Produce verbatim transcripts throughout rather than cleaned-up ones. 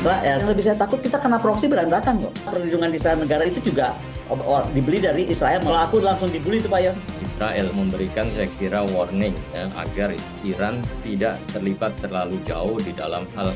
Israel. Yang lebih saya takut kita kena proksi berantakan kok. Perlindungan Israel negara itu juga dibeli dari Israel. Kalau aku langsung dibully itu Pak Yon. Israel memberikan saya kira warning ya, agar Iran tidak terlibat terlalu jauh di dalam hal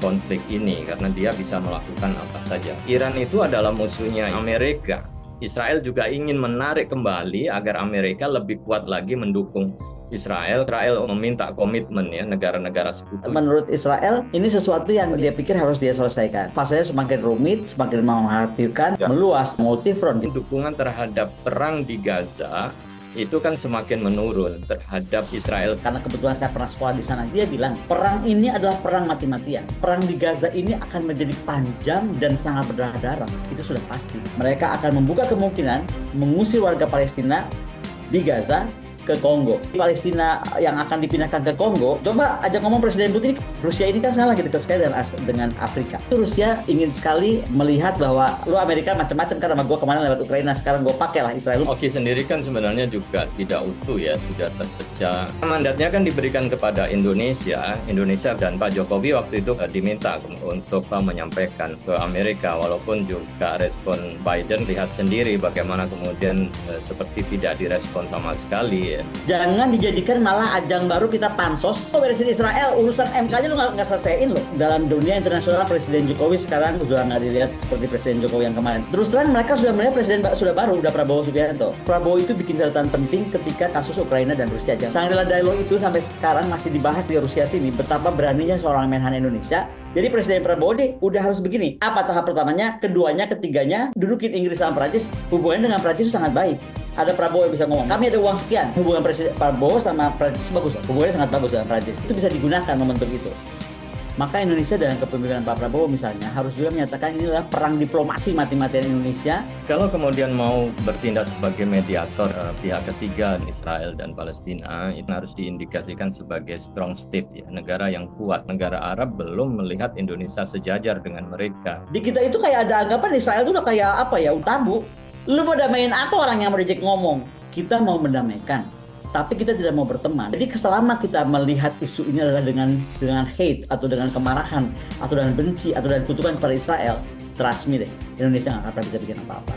konflik ini karena dia bisa melakukan apa saja. Iran itu adalah musuhnya Amerika. Israel juga ingin menarik kembali agar Amerika lebih kuat lagi mendukung Israel. Israel meminta komitmen ya negara-negara sekutu. Menurut Israel ini sesuatu yang dia pikir harus dia selesaikan. Fasenya semakin rumit, semakin mengkhawatirkan, ya. Meluas, multifront. Dukungan terhadap perang di Gaza itu kan semakin menurun terhadap Israel. Karena kebetulan saya pernah sekolah di sana, dia bilang perang ini adalah perang mati-matian. Perang di Gaza ini akan menjadi panjang dan sangat berdarah-darah. Itu sudah pasti. Mereka akan membuka kemungkinan mengusir warga Palestina di Gaza ke Kongo. Palestina yang akan dipindahkan ke Kongo, coba aja ngomong Presiden Putin, Rusia ini kan salah gitu sekali dengan, dengan Afrika. Rusia ingin sekali melihat bahwa lu Amerika macam-macam kan sama gue kemarin lewat Ukraina, sekarang gue pakailah Israel. Oke, sendiri kan sebenarnya juga tidak utuh ya, sudah terpecah. Mandatnya kan diberikan kepada Indonesia, Indonesia dan Pak Jokowi waktu itu diminta untuk menyampaikan ke Amerika, walaupun juga respon Biden lihat sendiri bagaimana kemudian seperti tidak direspon sama sekali. Jangan dijadikan malah ajang baru kita pansos. Lo beresin Israel, urusan M K-nya lo nggak selesaiin lo. Dalam dunia internasional, Presiden Jokowi sekarang sudah nggak dilihat seperti Presiden Jokowi yang kemarin. Terus terang mereka sudah melihat Presiden sudah baru, sudah Prabowo Subianto. Prabowo itu bikin catatan penting ketika kasus Ukraina dan Rusia. Shangri-La Dialogue itu sampai sekarang masih dibahas di Rusia sini. Betapa beraninya seorang Menhan Indonesia. Jadi Presiden Prabowo deh udah harus begini. Apa tahap pertamanya, keduanya, ketiganya, dudukin Inggris sama Prancis. Hubungannya dengan Prancis itu sangat baik. Ada Prabowo yang bisa ngomong, kami ada uang sekian. Hubungan Presiden Prabowo sama Prancis bagus, hubungannya sangat bagus dengan Prancis. Itu bisa digunakan momentum itu. Maka Indonesia dalam kepemimpinan Pak Prabowo misalnya harus juga menyatakan ini adalah perang diplomasi mati-matian Indonesia. Kalau kemudian mau bertindak sebagai mediator eh, pihak ketiga Israel dan Palestina, itu harus diindikasikan sebagai strong state ya, negara yang kuat. Negara Arab belum melihat Indonesia sejajar dengan mereka. Di kita itu kayak ada anggapan Israel itu udah kayak apa ya, tabu. Lu mau damain apa orang yang mau diajak ngomong? Kita mau mendamaikan, tapi kita tidak mau berteman. Jadi selama kita melihat isu ini adalah dengan dengan hate atau dengan kemarahan atau dengan benci atau dengan kutukan kepada Israel, trust me deh, Indonesia nggak akan pernah bisa bikin apa-apa.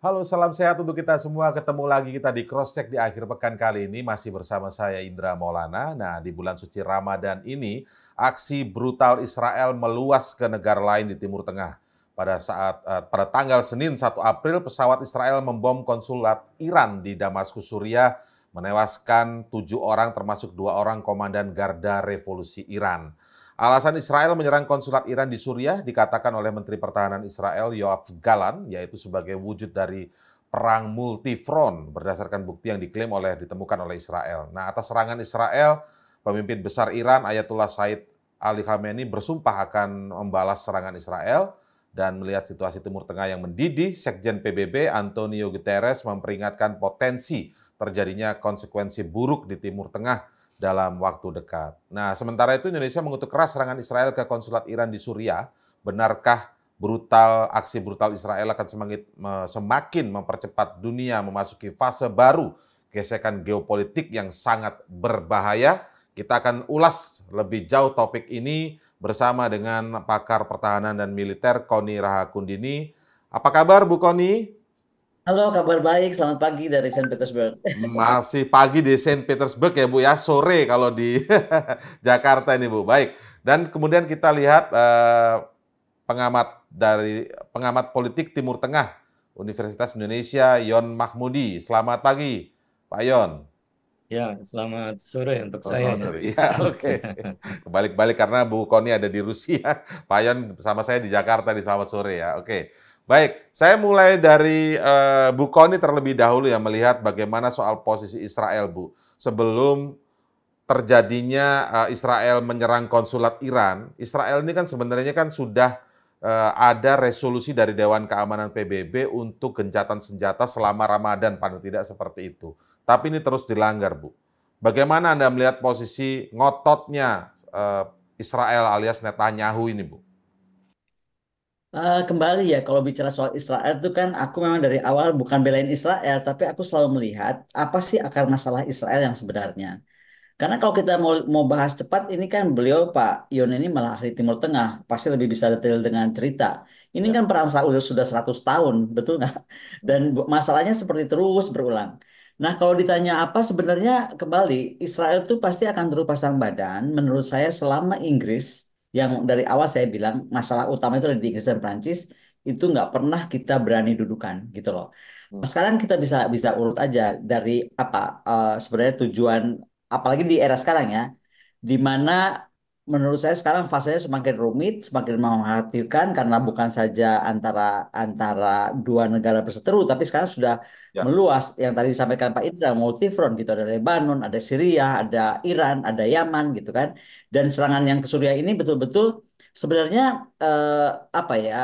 Halo, salam sehat untuk kita semua. Ketemu lagi kita di Crosscheck di akhir pekan kali ini. Masih bersama saya Indra Maulana. Nah, di bulan suci Ramadan ini, aksi brutal Israel meluas ke negara lain di Timur Tengah. Pada saat uh, pada tanggal Senin satu April, pesawat Israel membom konsulat Iran di Damaskus, Suriah, menewaskan tujuh orang termasuk dua orang komandan Garda Revolusi Iran. Alasan Israel menyerang konsulat Iran di Suriah dikatakan oleh Menteri Pertahanan Israel Yoav Gallant, yaitu sebagai wujud dari perang multifront berdasarkan bukti yang diklaim oleh ditemukan oleh Israel. Nah, atas serangan Israel, pemimpin besar Iran Ayatullah Sayid Ali Khamenei bersumpah akan membalas serangan Israel, dan melihat situasi Timur Tengah yang mendidih, Sekjen P B B Antonio Guterres memperingatkan potensi terjadinya konsekuensi buruk di Timur Tengah dalam waktu dekat. Nah, sementara itu Indonesia mengutuk keras serangan Israel ke konsulat Iran di Suriah. Benarkah brutal aksi brutal Israel akan semakin, semakin mempercepat dunia memasuki fase baru gesekan geopolitik yang sangat berbahaya? Kita akan ulas lebih jauh topik ini bersama dengan pakar pertahanan dan militer Connie Rahakundini. Apa kabar Bu Connie? Halo, kabar baik. Selamat pagi dari Saint Petersburg. Masih pagi di Saint Petersburg ya Bu ya, sore kalau di Jakarta ini Bu. Baik, dan kemudian kita lihat eh, pengamat dari pengamat politik Timur Tengah Universitas Indonesia Yon Mahmudi. Selamat pagi Pak Yon. Ya, selamat sore untuk oh, saya. Sore. Ya, oke. Okay. Kebalik-balik karena Bu Connie ada di Rusia, Pak Yon bersama saya di Jakarta di selamat sore ya. Oke. Okay. Baik, saya mulai dari uh, Bu Connie terlebih dahulu yang melihat bagaimana soal posisi Israel, Bu. Sebelum terjadinya uh, Israel menyerang konsulat Iran, Israel ini kan sebenarnya kan sudah uh, ada resolusi dari Dewan Keamanan P B B untuk gencatan senjata selama Ramadan, paling tidak seperti itu. Tapi ini terus dilanggar, Bu. Bagaimana Anda melihat posisi ngototnya uh, Israel alias Netanyahu ini, Bu? Eh, Kembali ya, kalau bicara soal Israel itu kan aku memang dari awal bukan belain Israel, tapi aku selalu melihat apa sih akar masalah Israel yang sebenarnya. Karena kalau kita mau mau bahas cepat, ini kan beliau Pak Yon ini malah ahli Timur Tengah, pasti lebih bisa detail dengan cerita. Ini Ya. kan perang Saud sudah seratus tahun, betul nggak? Dan bu- masalahnya seperti terus berulang. Nah, kalau ditanya apa sebenarnya kembali, Israel itu pasti akan terus pasang badan. Menurut saya selama Inggris, yang dari awal saya bilang masalah utama itu ada di Inggris dan Prancis, itu nggak pernah kita berani dudukan gitu loh. Hmm. Sekarang kita bisa bisa urut aja dari apa eh, sebenarnya tujuan, apalagi di era sekarang ya, di mana menurut saya sekarang fasenya semakin rumit, semakin mengkhawatirkan karena bukan saja antara antara dua negara berseteru, tapi sekarang sudah Ya. meluas. Yang tadi disampaikan Pak Indra, multifront gitu, ada Lebanon, ada Suriah, ada Iran, ada Yaman gitu kan. Dan serangan yang ke Suriah ini betul-betul sebenarnya eh, apa ya?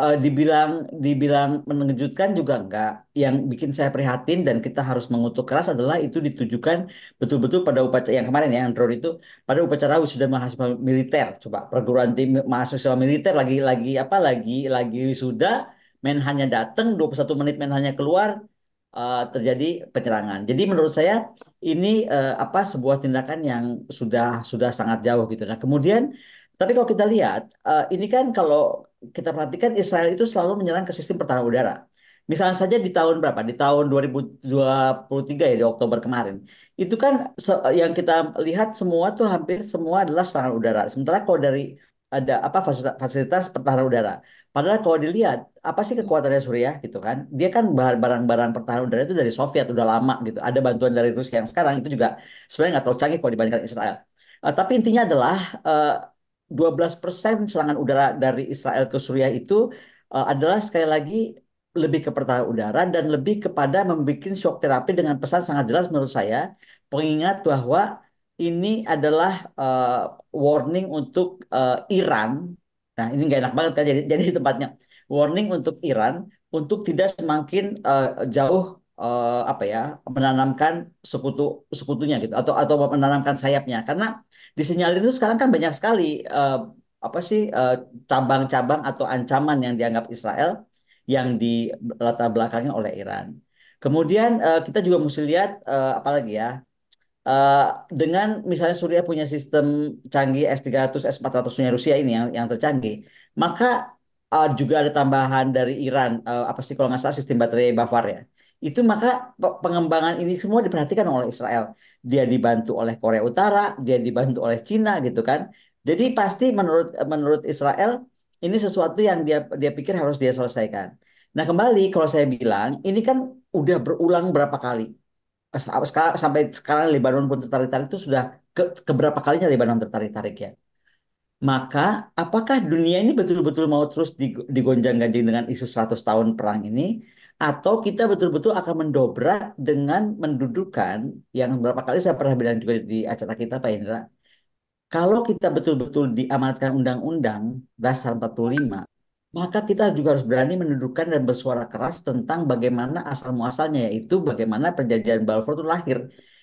eh, dibilang dibilang mengejutkan juga enggak. Yang bikin saya prihatin dan kita harus mengutuk keras adalah itu ditujukan betul-betul pada upacara yang kemarin ya, yang drone itu pada upacara wisuda mahasiswa militer. Coba perguruan tinggi mahasiswa militer lagi lagi apa lagi lagi wisuda, Menhannya datang dua puluh satu menit Menhannya keluar, eh, terjadi penyerangan. Jadi menurut saya ini eh, apa sebuah tindakan yang sudah sudah sangat jauh gitu. Nah, kemudian tapi kalau kita lihat eh, ini kan kalau kita perhatikan Israel itu selalu menyerang ke sistem pertahanan udara. Misalnya saja di tahun berapa? Di tahun dua ribu dua puluh tiga ya, di Oktober kemarin. Itu kan se- yang kita lihat semua tuh hampir semua adalah serangan udara. Sementara kalau dari ada apa fasilitas, fasilitas pertahanan udara. Padahal kalau dilihat apa sih kekuatannya Suriah gitu kan? Dia kan bahan- barang-barang pertahanan udara itu dari Soviet udah lama gitu. Ada bantuan dari Rusia yang sekarang itu juga sebenarnya nggak terlalu canggih kalau dibandingkan Israel. Eh, tapi intinya adalah eh, dua belas persen serangan udara dari Israel ke Suriah itu eh, adalah sekali lagi lebih ke pertahanan udara dan lebih kepada membuat shock terapi dengan pesan sangat jelas menurut saya, pengingat bahwa ini adalah eh, warning untuk eh, Iran. Nah, ini nggak enak banget kan jadi jadi tempatnya. Warning untuk Iran untuk tidak semakin eh, jauh eh, apa ya menanamkan sekutu sekutunya gitu atau atau menanamkan sayapnya, karena disinyalir itu sekarang kan banyak sekali eh, apa sih eh, cabang-cabang atau ancaman yang dianggap Israel yang dilatar belakangnya oleh Iran. Kemudian eh, kita juga mesti lihat eh, apa lagi ya. Eh, Dengan misalnya Suriah punya sistem canggih S tiga ratus, S empat ratus punya Rusia ini yang yang tercanggih, maka eh, juga ada tambahan dari Iran eh, apa sih kalau nggak salah sistem baterai Balfour ya. Itu maka pe- pengembangan ini semua diperhatikan oleh Israel. Dia dibantu oleh Korea Utara, dia dibantu oleh Cina gitu kan. Jadi pasti menurut menurut Israel ini sesuatu yang dia dia pikir harus dia selesaikan. Nah, kembali kalau saya bilang ini kan udah berulang berapa kali. Sekarang, sampai sekarang Lebanon pun tertarik-tarik, itu sudah ke, keberapa kalinya Lebanon tertarik-tarik ya. Maka apakah dunia ini betul-betul mau terus dig- digonjang-ganjing dengan isu seratus tahun perang ini, atau kita betul-betul akan mendobrak dengan mendudukan yang berapa kali saya pernah bilang juga di acara kita Pak Indra, kalau kita betul-betul diamanatkan Undang-Undang Dasar empat puluh lima, maka kita juga harus berani menundukkan dan bersuara keras tentang bagaimana asal-muasalnya, yaitu bagaimana perjanjian Balfour itu lahir.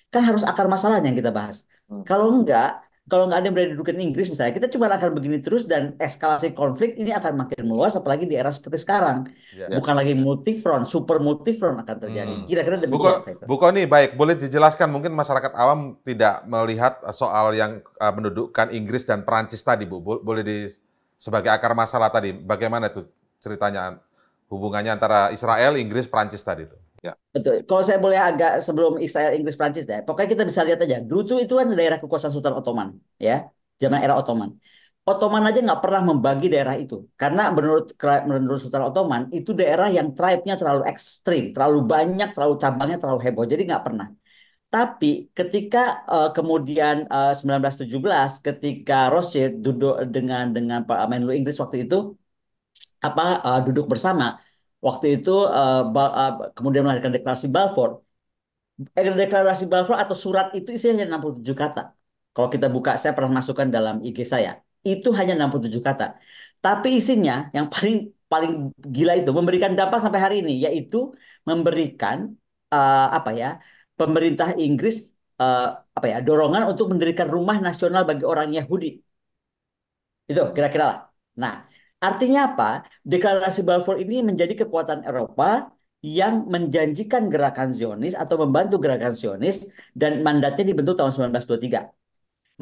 Kan harus akar masalahnya yang kita bahas. Hmm. Kalau enggak, kalau enggak ada yang berani dudukan Inggris misalnya, kita cuma akan begini terus dan eskalasi konflik ini akan makin meluas, apalagi di era seperti sekarang. Ya. Bukan lagi multifront, super multifront akan terjadi. Hmm. Kira-kira demikian, Buko, Pak Eko. Buko nih baik, boleh dijelaskan mungkin masyarakat awam tidak melihat eh, soal yang eh, mendudukkan Inggris dan Perancis tadi, Bu. Bo- Boleh di sebagai akar masalah tadi, bagaimana itu ceritanya hubungannya antara Israel, Inggris, Perancis tadi itu? Ya. Betul. Kalau saya boleh agak sebelum Israel, Inggris, Prancis deh. Pokoknya kita bisa lihat aja. Dulu tuh itu kan daerah kekuasaan Sultan Ottoman, ya. Zaman era Ottoman. Ottoman aja nggak pernah membagi daerah itu. Karena menurut menurut Sultan Ottoman itu daerah yang tribe-nya terlalu ekstrim, terlalu banyak, terlalu cabangnya terlalu heboh. Jadi nggak pernah. Tapi ketika eh, kemudian eh, sembilan belas tujuh belas ketika Rothschild duduk dengan dengan Menlu Inggris waktu itu apa eh, duduk bersama waktu itu eh, Ba- eh, kemudian melahirkan deklarasi Balfour. Eh, Deklarasi Balfour atau surat itu isinya hanya enam puluh tujuh kata. Kalau kita buka, saya pernah masukkan dalam I G saya. Itu hanya enam puluh tujuh kata. Tapi isinya yang paling paling gila itu memberikan dampak sampai hari ini, yaitu memberikan eh, apa ya? pemerintah Inggris eh, apa ya? dorongan untuk mendirikan rumah nasional bagi orang Yahudi. Itu kira-kira lah. Nah, Artinya apa? Deklarasi Balfour ini menjadi kekuatan Eropa yang menjanjikan gerakan Zionis atau membantu gerakan Zionis, dan mandatnya dibentuk tahun seribu sembilan ratus dua puluh tiga.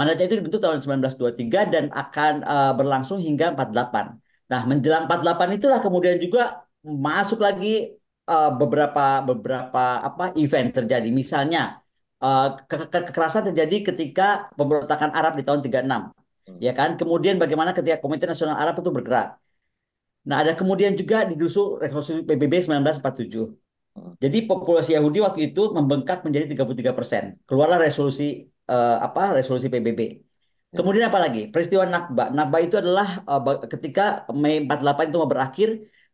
Mandatnya itu dibentuk tahun seribu sembilan ratus dua puluh tiga dan akan uh, berlangsung hingga empat puluh delapan. Nah, menjelang empat puluh delapan itulah kemudian juga masuk lagi uh, beberapa beberapa apa event terjadi. Misalnya uh, ke ke kekerasan terjadi ketika pemberontakan Arab di tahun tiga puluh enam. Ya kan? Kemudian bagaimana ketika Komite Nasional Arab itu bergerak. Nah, ada kemudian juga di dusun resolusi P B B seribu sembilan ratus empat puluh tujuh. Jadi populasi Yahudi waktu itu membengkak menjadi tiga puluh tiga persen. Keluarlah resolusi eh, apa? Resolusi P B B. Kemudian apa lagi? Peristiwa Nakba. Nakba itu adalah eh, ketika Mei empat puluh delapan itu mau berakhir,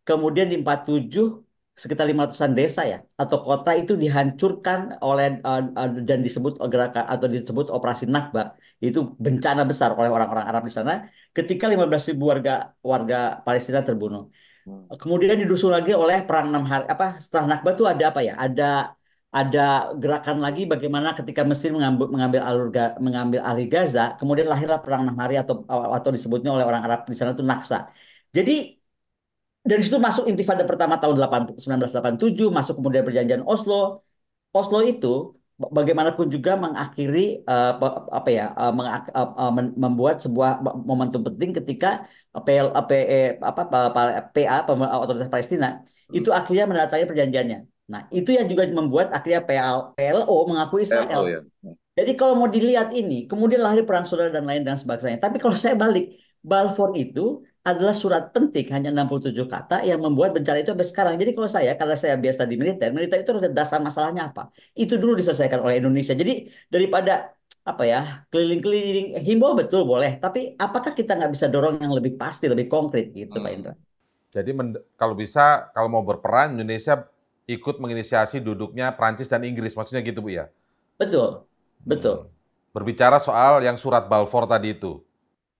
kemudian di empat puluh tujuh sekitar lima ratusan desa ya atau kota itu dihancurkan oleh uh, uh, dan disebut gerakan atau disebut operasi Nakba. Itu bencana besar oleh orang-orang Arab di sana ketika lima belas ribu warga warga Palestina terbunuh. Hmm. Kemudian didusun lagi oleh perang enam hari apa setelah Nakba itu ada apa ya? Ada ada gerakan lagi bagaimana ketika Mesir mengambil mengambil alur mengambil alih Gaza, kemudian lahirlah perang enam hari atau atau disebutnya oleh orang Arab di sana itu Naksa. Jadi dari situ masuk intifada pertama tahun seribu sembilan ratus delapan puluh tujuh, masuk kemudian perjanjian Oslo. Oslo itu bagaimanapun juga mengakhiri uh, apa ya uh, mengak uh, membuat sebuah momentum penting ketika P L, P E, apa, P A Otoritas Palestina itu akhirnya menandatangani perjanjiannya. Nah, itu yang juga membuat akhirnya P L O mengakui Israel. P L O, ya. Jadi kalau mau dilihat ini, kemudian lahir perang saudara dan lain dan sebagainya. Tapi kalau saya balik, Balfour itu adalah surat penting, hanya enam puluh tujuh kata yang membuat bencana itu sampai sekarang. Jadi kalau saya, karena saya biasa di militer, militer itu harus dasar masalahnya apa. Itu dulu diselesaikan oleh Indonesia. Jadi daripada apa ya keliling-keliling, himbau betul boleh, tapi apakah kita nggak bisa dorong yang lebih pasti, lebih konkret gitu hmm. Pak Indra? Jadi kalau bisa, kalau mau berperan, Indonesia ikut menginisiasi duduknya Prancis dan Inggris, maksudnya gitu Bu ya? Betul, betul. Hmm. Berbicara soal yang surat Balfour tadi itu.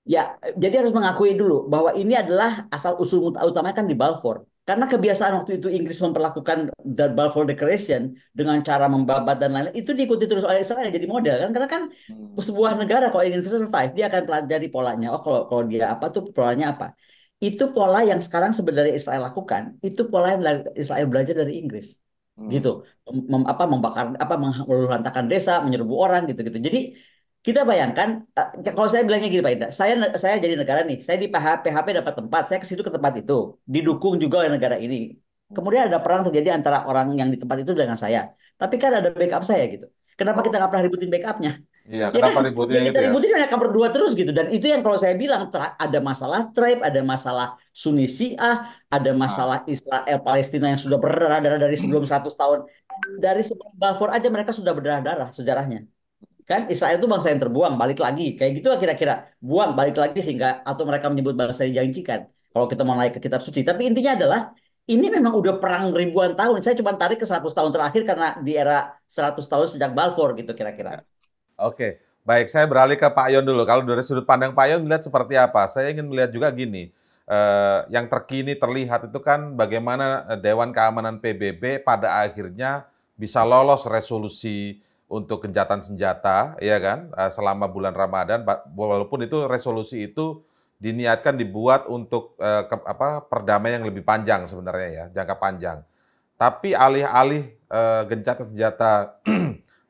Ya, jadi harus mengakui dulu bahwa ini adalah asal-usul utamanya kan di Balfour. Karena kebiasaan waktu itu Inggris memperlakukan The Balfour Declaration dengan cara membabat dan lain-lain, itu diikuti terus oleh Israel jadi model kan. Karena kan sebuah negara kalau ingin survive, dia akan pelajari polanya. Oh, kalau, kalau dia apa tuh polanya apa. Itu pola yang sekarang sebenarnya Israel lakukan, itu pola yang Israel belajar dari Inggris. Gitu. Mem, apa membakar apa meluluhlantakkan desa, menyerbu orang gitu-gitu. Jadi kita bayangkan, kalau saya bilangnya gini Pak Indra, saya saya jadi negara nih, saya di P H P dapat tempat, saya ke situ ke tempat itu, didukung juga oleh negara ini. Kemudian ada perang terjadi antara orang yang di tempat itu dengan saya. Tapi kan ada backup saya gitu. Kenapa kita nggak pernah ributin backupnya? Iya, ya, kenapa kan? ributin ya, kita gitu ributin ya? Mereka berdua terus gitu. Dan itu yang kalau saya bilang, ada masalah tribe, ada masalah Sunni Syiah, ada masalah ah. Israel, Palestina yang sudah berdarah-darah dari sebelum seratus tahun. Dari sebelum Balfour aja mereka sudah berdarah-darah sejarahnya. Kan Israel itu bangsa yang terbuang, balik lagi. Kayak gitu lah kira-kira. Buang, balik lagi sehingga, atau mereka menyebut bangsa yang dijanjikan. Kalau kita mau naik ke kitab suci. Tapi intinya adalah, ini memang udah perang ribuan tahun. Saya cuma tarik ke seratus tahun terakhir karena di era seratus tahun sejak Balfour gitu kira-kira. Oke, baik. Saya beralih ke Pak Yon dulu. Kalau dari sudut pandang Pak Yon, melihat seperti apa? Saya ingin melihat juga gini. Eh, yang terkini terlihat itu kan bagaimana Dewan Keamanan P B B pada akhirnya bisa lolos resolusi untuk gencatan senjata, ya kan, selama bulan Ramadan, walaupun itu resolusi itu diniatkan dibuat untuk eh, ke, apa, perdamaian yang lebih panjang sebenarnya ya, jangka panjang. Tapi alih-alih eh, gencatan senjata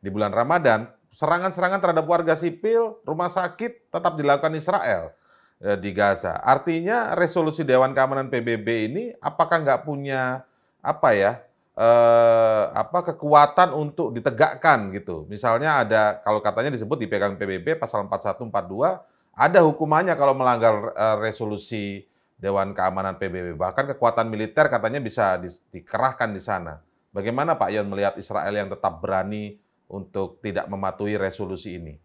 di bulan Ramadan, serangan-serangan terhadap warga sipil, rumah sakit tetap dilakukan Israel eh, di Gaza. Artinya resolusi Dewan Keamanan P B B ini apakah nggak punya apa ya? Eh, apa kekuatan untuk ditegakkan gitu. Misalnya ada kalau katanya disebut di pegang P B B pasal empat puluh satu empat puluh dua ada hukumannya kalau melanggar eh, resolusi Dewan Keamanan P B B. Bahkan kekuatan militer katanya bisa di, dikerahkan di sana. Bagaimana Pak Yon melihat Israel yang tetap berani untuk tidak mematuhi resolusi ini?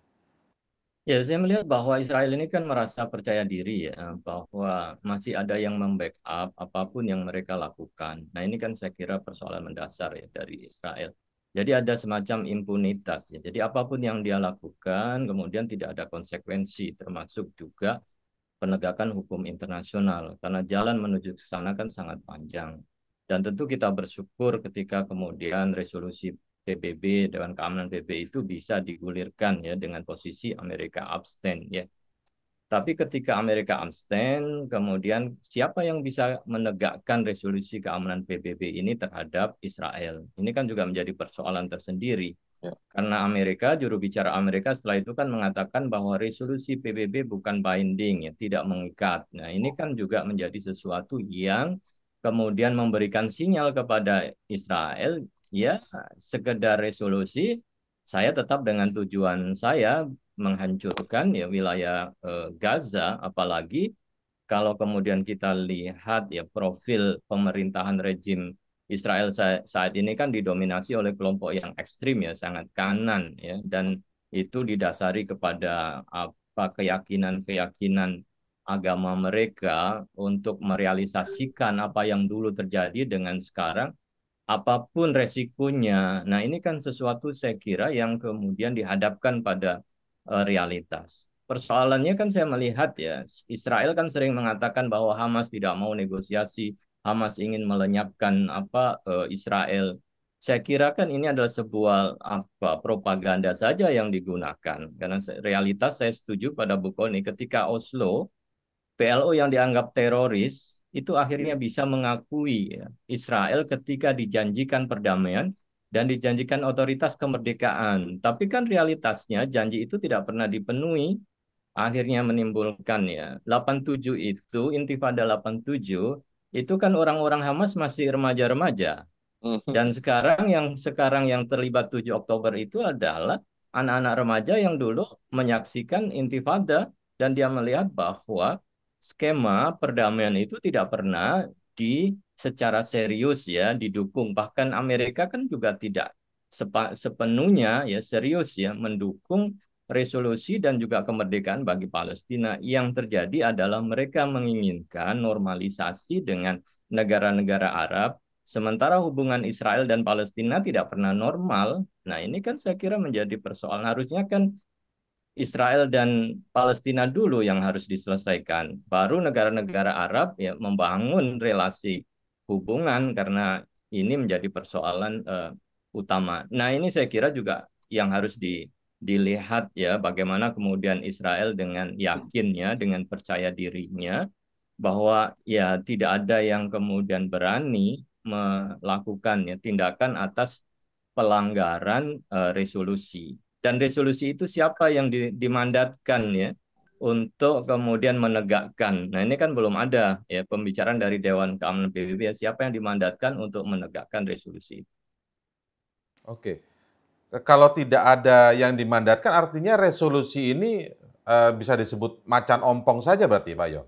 Ya, saya melihat bahwa Israel ini kan merasa percaya diri ya, bahwa masih ada yang membackup apapun yang mereka lakukan. Nah, ini kan saya kira persoalan mendasar ya dari Israel. Jadi ada semacam impunitas ya. Jadi apapun yang dia lakukan kemudian tidak ada konsekuensi, termasuk juga penegakan hukum internasional. Karena jalan menuju ke sana kan sangat panjang. Dan tentu kita bersyukur ketika kemudian resolusi P B B, Dewan Keamanan P B B itu bisa digulirkan ya dengan posisi Amerika abstain ya. Tapi ketika Amerika abstain, kemudian siapa yang bisa menegakkan resolusi keamanan P B B ini terhadap Israel? Ini kan juga menjadi persoalan tersendiri. Ya. Karena Amerika, juru bicara Amerika setelah itu kan mengatakan bahwa resolusi P B B bukan binding, ya, tidak mengikat. Nah, ini kan juga menjadi sesuatu yang kemudian memberikan sinyal kepada Israel, ya, sekedar resolusi, saya tetap dengan tujuan saya, menghancurkan ya wilayah eh, Gaza, apalagi kalau kemudian kita lihat ya profil pemerintahan rejim Israel saat, saat ini kan didominasi oleh kelompok yang ekstrim ya, sangat kanan ya, dan itu didasari kepada apa keyakinan-keyakinan agama mereka untuk merealisasikan apa yang dulu terjadi dengan sekarang apapun resikonya. Nah, ini kan sesuatu saya kira yang kemudian dihadapkan pada realitas. Persoalannya kan saya melihat ya, Israel kan sering mengatakan bahwa Hamas tidak mau negosiasi, Hamas ingin melenyapkan apa eh, Israel. Saya kira kan ini adalah sebuah apa propaganda saja yang digunakan. Karena realitas saya setuju pada Bu Connie, ketika Oslo, P L O yang dianggap teroris itu akhirnya bisa mengakui ya, Israel ketika dijanjikan perdamaian dan dijanjikan otoritas kemerdekaan. Tapi kan realitasnya janji itu tidak pernah dipenuhi. Akhirnya menimbulkan ya, delapan puluh tujuh itu, Intifada delapan puluh tujuh, itu kan orang-orang Hamas masih remaja-remaja. Dan sekarang yang sekarang yang terlibat tujuh Oktober itu adalah anak-anak remaja yang dulu menyaksikan Intifada, dan dia melihat bahwa skema perdamaian itu tidak pernah di secara serius ya didukung, bahkan Amerika kan juga tidak sepa, sepenuhnya ya serius ya mendukung resolusi dan juga kemerdekaan bagi Palestina. Yang terjadi adalah mereka menginginkan normalisasi dengan negara-negara Arab, sementara hubungan Israel dan Palestina tidak pernah normal. Nah, ini kan saya kira menjadi persoalan, harusnya kan Israel dan Palestina dulu yang harus diselesaikan, baru negara-negara Arab ya membangun relasi hubungan, karena ini menjadi persoalan uh, utama. Nah, ini saya kira juga yang harus di, dilihat ya, bagaimana kemudian Israel dengan yakinnya, dengan percaya dirinya bahwa ya tidak ada yang kemudian berani melakukan ya, tindakan atas pelanggaran uh, resolusi. Dan resolusi itu siapa yang di, dimandatkan ya untuk kemudian menegakkan. Nah, ini kan belum ada ya pembicaraan dari Dewan Keamanan P B B ya, siapa yang dimandatkan untuk menegakkan resolusi. Oke. Kalau tidak ada yang dimandatkan, artinya resolusi ini uh, bisa disebut macan ompong saja berarti, Pak Yon?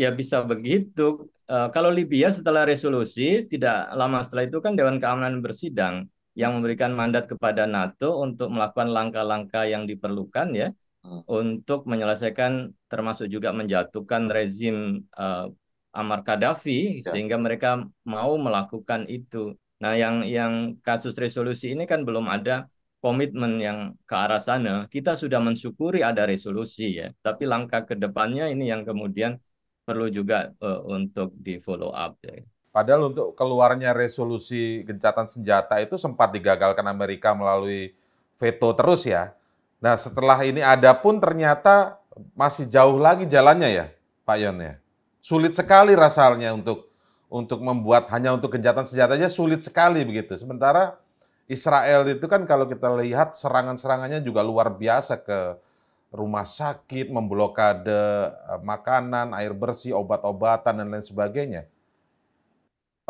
Ya bisa begitu. Uh, kalau Libya setelah resolusi, tidak lama setelah itu kan Dewan Keamanan bersidang, yang memberikan mandat kepada NATO untuk melakukan langkah-langkah yang diperlukan ya hmm. untuk menyelesaikan, termasuk juga menjatuhkan rezim uh, Amar Kadhafi ya. Sehingga mereka mau melakukan itu. Nah, yang yang kasus resolusi ini kan belum ada komitmen yang ke arah sana. Kita sudah mensyukuri ada resolusi ya, tapi langkah ke depannya ini yang kemudian perlu juga uh, untuk di follow up ya. Padahal untuk keluarnya resolusi gencatan senjata itu sempat digagalkan Amerika melalui veto terus ya. Nah, setelah ini ada pun ternyata masih jauh lagi jalannya ya, Pak Yon ya. Sulit sekali rasanya untuk untuk membuat hanya untuk gencatan senjata aja sulit sekali begitu. Sementara Israel itu kan kalau kita lihat serangan-serangannya juga luar biasa ke rumah sakit, memblokade makanan, air bersih, obat-obatan dan lain sebagainya.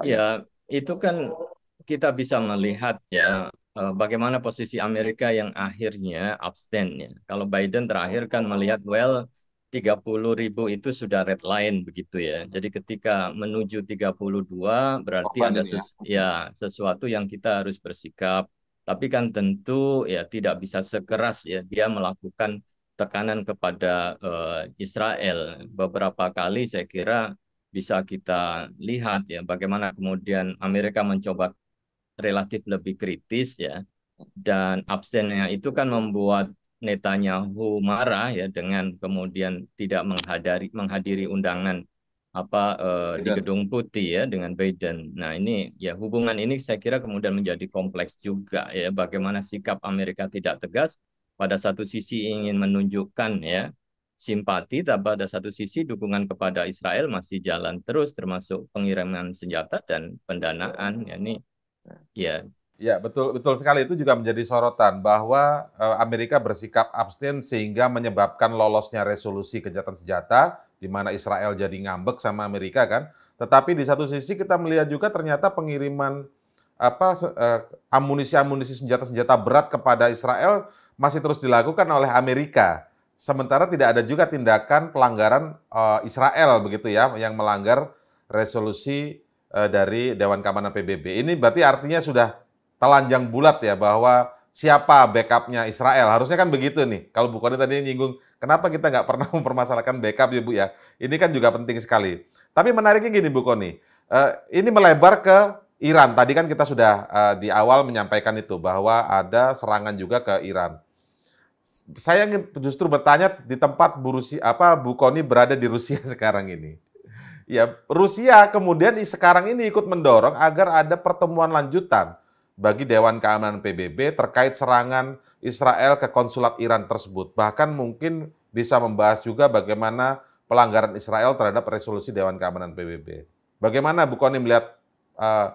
Ya, itu kan kita bisa melihat ya bagaimana posisi Amerika yang akhirnya abstain ya. Kalau Biden terakhir kan melihat well tiga puluh ribu itu sudah red line begitu ya. Jadi ketika menuju tiga puluh dua berarti oh, ada sesu ya. ya sesuatu yang kita harus bersikap. Tapi kan tentu ya tidak bisa sekeras ya dia melakukan tekanan kepada uh, Israel. Beberapa kali saya kira bisa kita lihat ya bagaimana kemudian Amerika mencoba relatif lebih kritis ya, dan absennya itu kan membuat Netanyahu marah ya dengan kemudian tidak menghadiri menghadiri undangan apa eh, di Gedung Putih ya dengan Biden. Nah, ini ya hubungan ini saya kira kemudian menjadi kompleks juga ya, bagaimana sikap Amerika tidak tegas pada satu sisi ingin menunjukkan ya simpati, tapi pada satu sisi dukungan kepada Israel masih jalan terus, termasuk pengiriman senjata dan pendanaan. Ya, ini, ya. Ya, betul, betul sekali. Itu juga menjadi sorotan bahwa Amerika bersikap abstain sehingga menyebabkan lolosnya resolusi kejahatan senjata, di mana Israel jadi ngambek sama Amerika kan. Tetapi di satu sisi kita melihat juga ternyata pengiriman apa amunisi-amunisi senjata-senjata berat kepada Israel masih terus dilakukan oleh Amerika. Sementara tidak ada juga tindakan pelanggaran uh, Israel begitu ya, yang melanggar resolusi uh, dari Dewan Keamanan P B B. Ini berarti artinya sudah telanjang bulat ya, bahwa siapa backupnya Israel. Harusnya kan begitu nih. Kalau Bu Connie tadi nyinggung, kenapa kita nggak pernah mempermasalahkan backup ya Bu ya. Ini kan juga penting sekali. Tapi menariknya gini Bu Connie, uh, ini melebar ke Iran. Tadi kan kita sudah uh, di awal menyampaikan itu, bahwa ada serangan juga ke Iran. Saya ingin justru bertanya di tempat Bu Rusia, apa Bu Connie berada di Rusia sekarang ini. Ya, Rusia kemudian sekarang ini ikut mendorong agar ada pertemuan lanjutan bagi Dewan Keamanan P B B terkait serangan Israel ke konsulat Iran tersebut. Bahkan mungkin bisa membahas juga bagaimana pelanggaran Israel terhadap resolusi Dewan Keamanan P B B. Bagaimana Bu Connie melihat uh,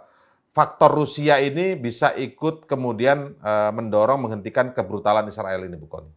faktor Rusia ini bisa ikut kemudian uh, mendorong menghentikan kebrutalan Israel ini, Bu Connie?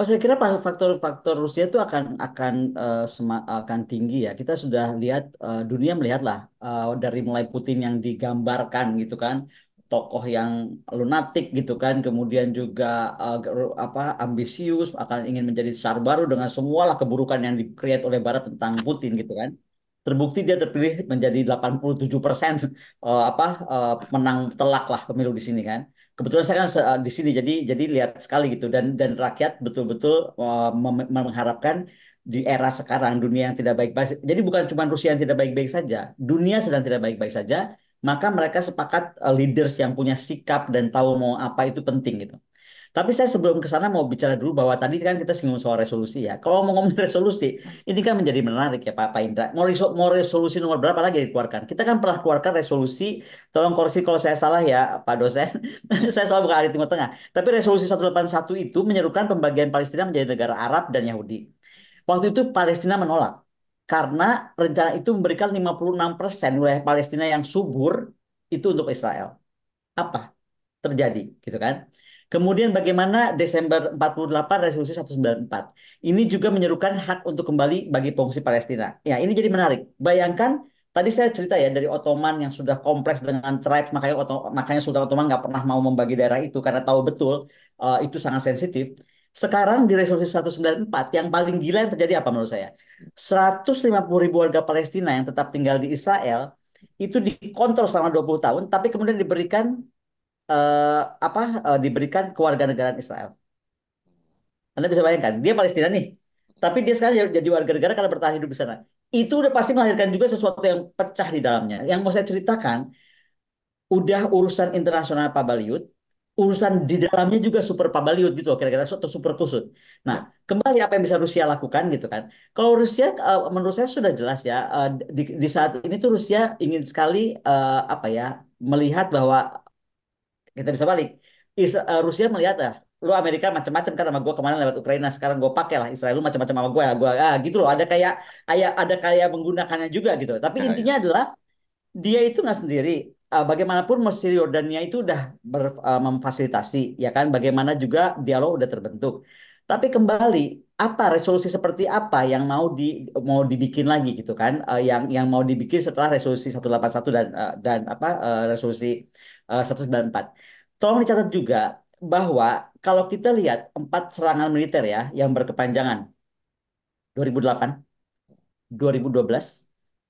Oh, saya kira faktor-faktor Rusia itu akan akan uh, sema, akan tinggi ya. Kita sudah lihat, uh, dunia melihatlah uh, dari mulai Putin yang digambarkan gitu kan, tokoh yang lunatik gitu kan, kemudian juga uh, apa ambisius, akan ingin menjadi Tsar baru dengan semualah keburukan yang di-create oleh Barat tentang Putin gitu kan. Terbukti dia terpilih menjadi delapan puluh tujuh persen uh, apa uh, menang telak lah pemilu di sini kan. Kebetulan saya kan uh, di sini jadi jadi lihat sekali gitu, dan dan rakyat betul-betul uh, mengharapkan di era sekarang dunia yang tidak baik-baik. Jadi bukan cuma Rusia yang tidak baik-baik saja, dunia sedang tidak baik-baik saja, maka mereka sepakat uh, leaders yang punya sikap dan tahu mau apa itu penting gitu. Tapi saya sebelum ke sana mau bicara dulu bahwa tadi kan kita singgung soal resolusi ya. Kalau mau ngomong resolusi, ini kan menjadi menarik ya Pak, Pak Indra. Mau, resol mau resolusi nomor berapa lagi dikeluarkan? Kita kan pernah keluarkan resolusi, tolong koreksi kalau saya salah ya Pak dosen, saya salah bukan ahli Timur Tengah. Tapi resolusi seratus delapan puluh satu itu menyerukan pembagian Palestina menjadi negara Arab dan Yahudi. Waktu itu Palestina menolak, karena rencana itu memberikan lima puluh enam persen wilayah Palestina yang subur itu untuk Israel. Apa terjadi gitu kan? Kemudian bagaimana Desember empat puluh delapan resolusi seratus sembilan puluh empat. Ini juga menyerukan hak untuk kembali bagi pengungsi Palestina. Ya, ini jadi menarik. Bayangkan, tadi saya cerita ya dari Ottoman yang sudah kompleks dengan tribes, makanya, makanya Sultan Ottoman nggak pernah mau membagi daerah itu karena tahu betul uh, itu sangat sensitif. Sekarang di resolusi seratus sembilan puluh empat, yang paling gila yang terjadi apa menurut saya? seratus lima puluh ribu warga Palestina yang tetap tinggal di Israel, itu dikontrol selama dua puluh tahun, tapi kemudian diberikan Uh, apa uh, diberikan kewarganegaraan Israel. Anda bisa bayangkan, dia Palestina nih, tapi dia sekarang jadi warga negara karena bertahan hidup di sana. Itu udah pasti melahirkan juga sesuatu yang pecah di dalamnya. Yang mau saya ceritakan, udah urusan internasional pabaliut, urusan di dalamnya juga super pabaliut gitu, kira-kira atau super kusut. Nah, kembali apa yang bisa Rusia lakukan gitu kan? Kalau Rusia, uh, menurut saya sudah jelas ya. Uh, di, di saat ini tuh Rusia ingin sekali uh, apa ya melihat bahwa kita bisa balik. Is, uh, Rusia melihat ah, lu Amerika macam-macam kan sama gue, kemarin lewat Ukraina, sekarang gue pakai lah Israel, lu macam-macam sama gue, gue ah, gitu loh. Ada kayak ada kayak menggunakannya juga gitu. Tapi nah, intinya ya, adalah dia itu nggak sendiri. Uh, bagaimanapun Mesir Yordania itu udah ber, uh, memfasilitasi ya kan. Bagaimana juga dialog udah terbentuk. Tapi kembali, apa resolusi seperti apa yang mau di mau dibikin lagi gitu kan? Uh, yang yang mau dibikin setelah resolusi seratus delapan puluh satu dan uh, dan apa uh, resolusi seratus sembilan puluh empat. Tolong dicatat juga bahwa kalau kita lihat empat serangan militer ya yang berkepanjangan dua ribu delapan, dua ribu dua belas,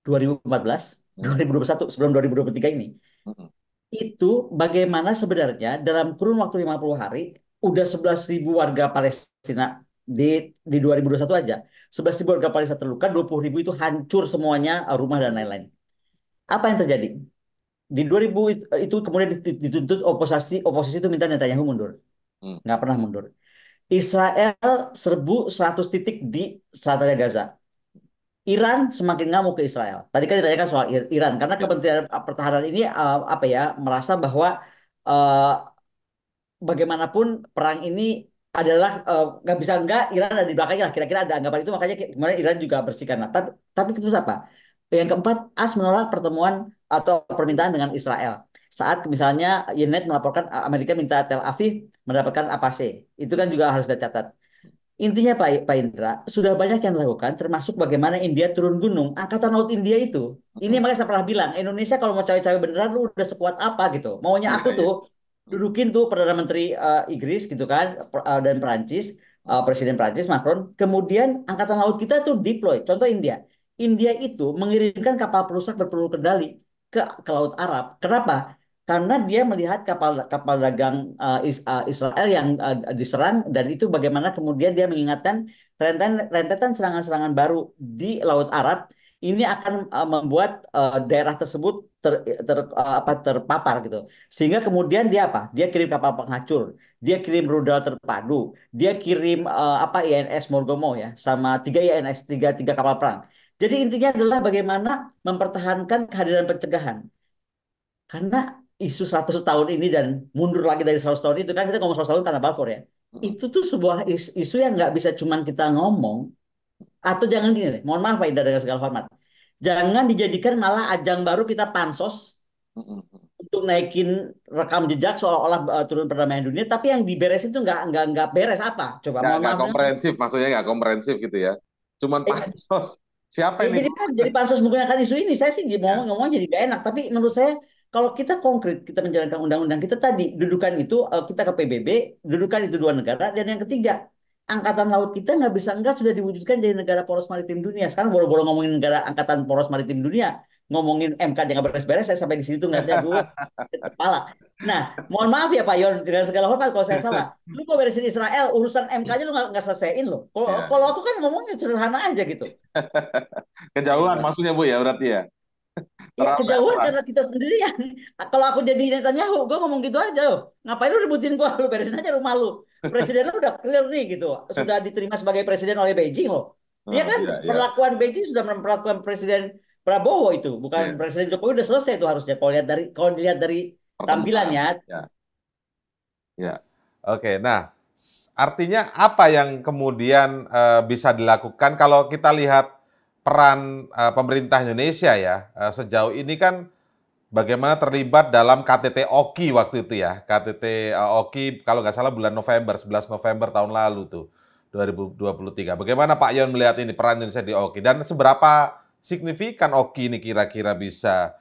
dua ribu empat belas, dua ribu dua puluh satu sebelum dua ribu dua puluh tiga ini, itu bagaimana sebenarnya dalam kurun waktu lima puluh hari udah sebelas ribu warga Palestina di di dua ribu dua puluh satu aja sebelas ribu warga Palestina terluka, dua puluh ribu itu hancur semuanya, rumah dan lain-lain. Apa yang terjadi? Di dua ribu itu kemudian dituntut oposisi, oposisi itu minta Netanyahu mundur. Hmm. Nggak pernah mundur. Israel serbu seratus titik di selatan Gaza. Iran semakin ngamuk ke Israel. Tadi kan ditanyakan soal Iran, karena Kementerian Pertahanan ini uh, apa ya merasa bahwa uh, bagaimanapun perang ini adalah nggak uh, bisa enggak Iran ada di belakangnya lah, kira-kira ada anggapan itu, makanya kemarin Iran juga bersihkan lah. Tapi, tapi itu apa? Yang keempat, A S menolak pertemuan atau permintaan dengan Israel. Saat misalnya Yenet melaporkan Amerika minta Tel Aviv mendapatkan Apache, itu kan juga harus dicatat. Intinya Pak, Pak Indra, sudah banyak yang dilakukan, termasuk bagaimana India turun gunung, Angkatan Laut India itu. Ini makanya saya pernah bilang, Indonesia kalau mau cawe-cawe beneran lu udah sekuat apa gitu. Maunya aku tuh dudukin tuh Perdana Menteri uh, Inggris gitu kan, uh, dan Perancis, uh, Presiden Perancis Macron, kemudian Angkatan Laut kita tuh deploy. Contoh India, India itu mengirimkan kapal perusak berpeluru kendali ke, ke Laut Arab. Kenapa? Karena dia melihat kapal kapal dagang uh, is, uh, Israel yang uh, diserang, dan itu bagaimana kemudian dia mengingatkan rentetan rentetan serangan-serangan baru di Laut Arab ini akan uh, membuat uh, daerah tersebut ter, ter, uh, apa, terpapar gitu. Sehingga kemudian dia apa? Dia kirim kapal penghancur, dia kirim rudal terpadu, dia kirim uh, apa I N S Morgomo ya, sama tiga I N S tiga tiga kapal perang. Jadi intinya adalah bagaimana mempertahankan kehadiran pencegahan. Karena isu seratus tahun ini dan mundur lagi dari seratus tahun itu, kan kita ngomong seratus tahun karena Balfour ya. Itu tuh sebuah isu yang nggak bisa cuman kita ngomong. Atau jangan gini, mohon maaf Pak Indra dengan segala hormat, jangan dijadikan malah ajang baru kita pansos untuk naikin rekam jejak seolah-olah uh, turun perdamaian dunia, tapi yang diberesin itu nggak nggak nggak beres apa? Coba nggak, nggak komprehensif, maksudnya nggak komprehensif gitu ya. Cuman pansos. Siapa ini? Jadi, jadi pansos menggunakan isu ini, saya sih ngomong ngomong jadi nggak enak. Tapi menurut saya kalau kita konkret, kita menjalankan undang-undang kita tadi, dudukan itu kita ke P B B, dudukan itu dua negara, dan yang ketiga, angkatan laut kita nggak bisa enggak sudah diwujudkan jadi negara poros maritim dunia. Sekarang boro-boro ngomongin negara angkatan poros maritim dunia, ngomongin M K yang nggak beres-beres, saya sampai di sini tuh ngeliatnya gue kepala. Nah, mohon maaf ya Pak Yon, dengan segala hormat kalau saya salah. Lu mau beresin Israel, urusan M K-nya lu nggak selesaiin loh. Kalau ya, kalau aku kan ngomongnya sederhana aja gitu. Kejauhan maksudnya Bu ya berarti ya? Ya, kejauhan karena kita sendiri yang, kalau aku jadi Netanyahu, gue ngomong gitu aja loh. Ngapain lu rebutin gue, lu beresin aja rumah lu. Presiden lu udah clear nih gitu, sudah diterima sebagai presiden oleh Beijing loh. Dia kan ya, ya. Perlakuan Beijing sudah memperlakukan Presiden Prabowo itu, bukan ya. Presiden Jokowi udah selesai itu harusnya. Kalau lihat dari kalau dilihat dari tampilannya. Ya, ya. Oke. Nah, artinya apa yang kemudian uh, bisa dilakukan kalau kita lihat peran uh, pemerintah Indonesia ya uh, sejauh ini kan bagaimana terlibat dalam K T T O K I waktu itu ya, K T T uh, O K I kalau nggak salah bulan November, sebelas November tahun lalu tuh dua ribu dua puluh tiga. Bagaimana Pak Yon melihat ini peran Indonesia di O K I dan seberapa signifikan O K I ini kira-kira bisa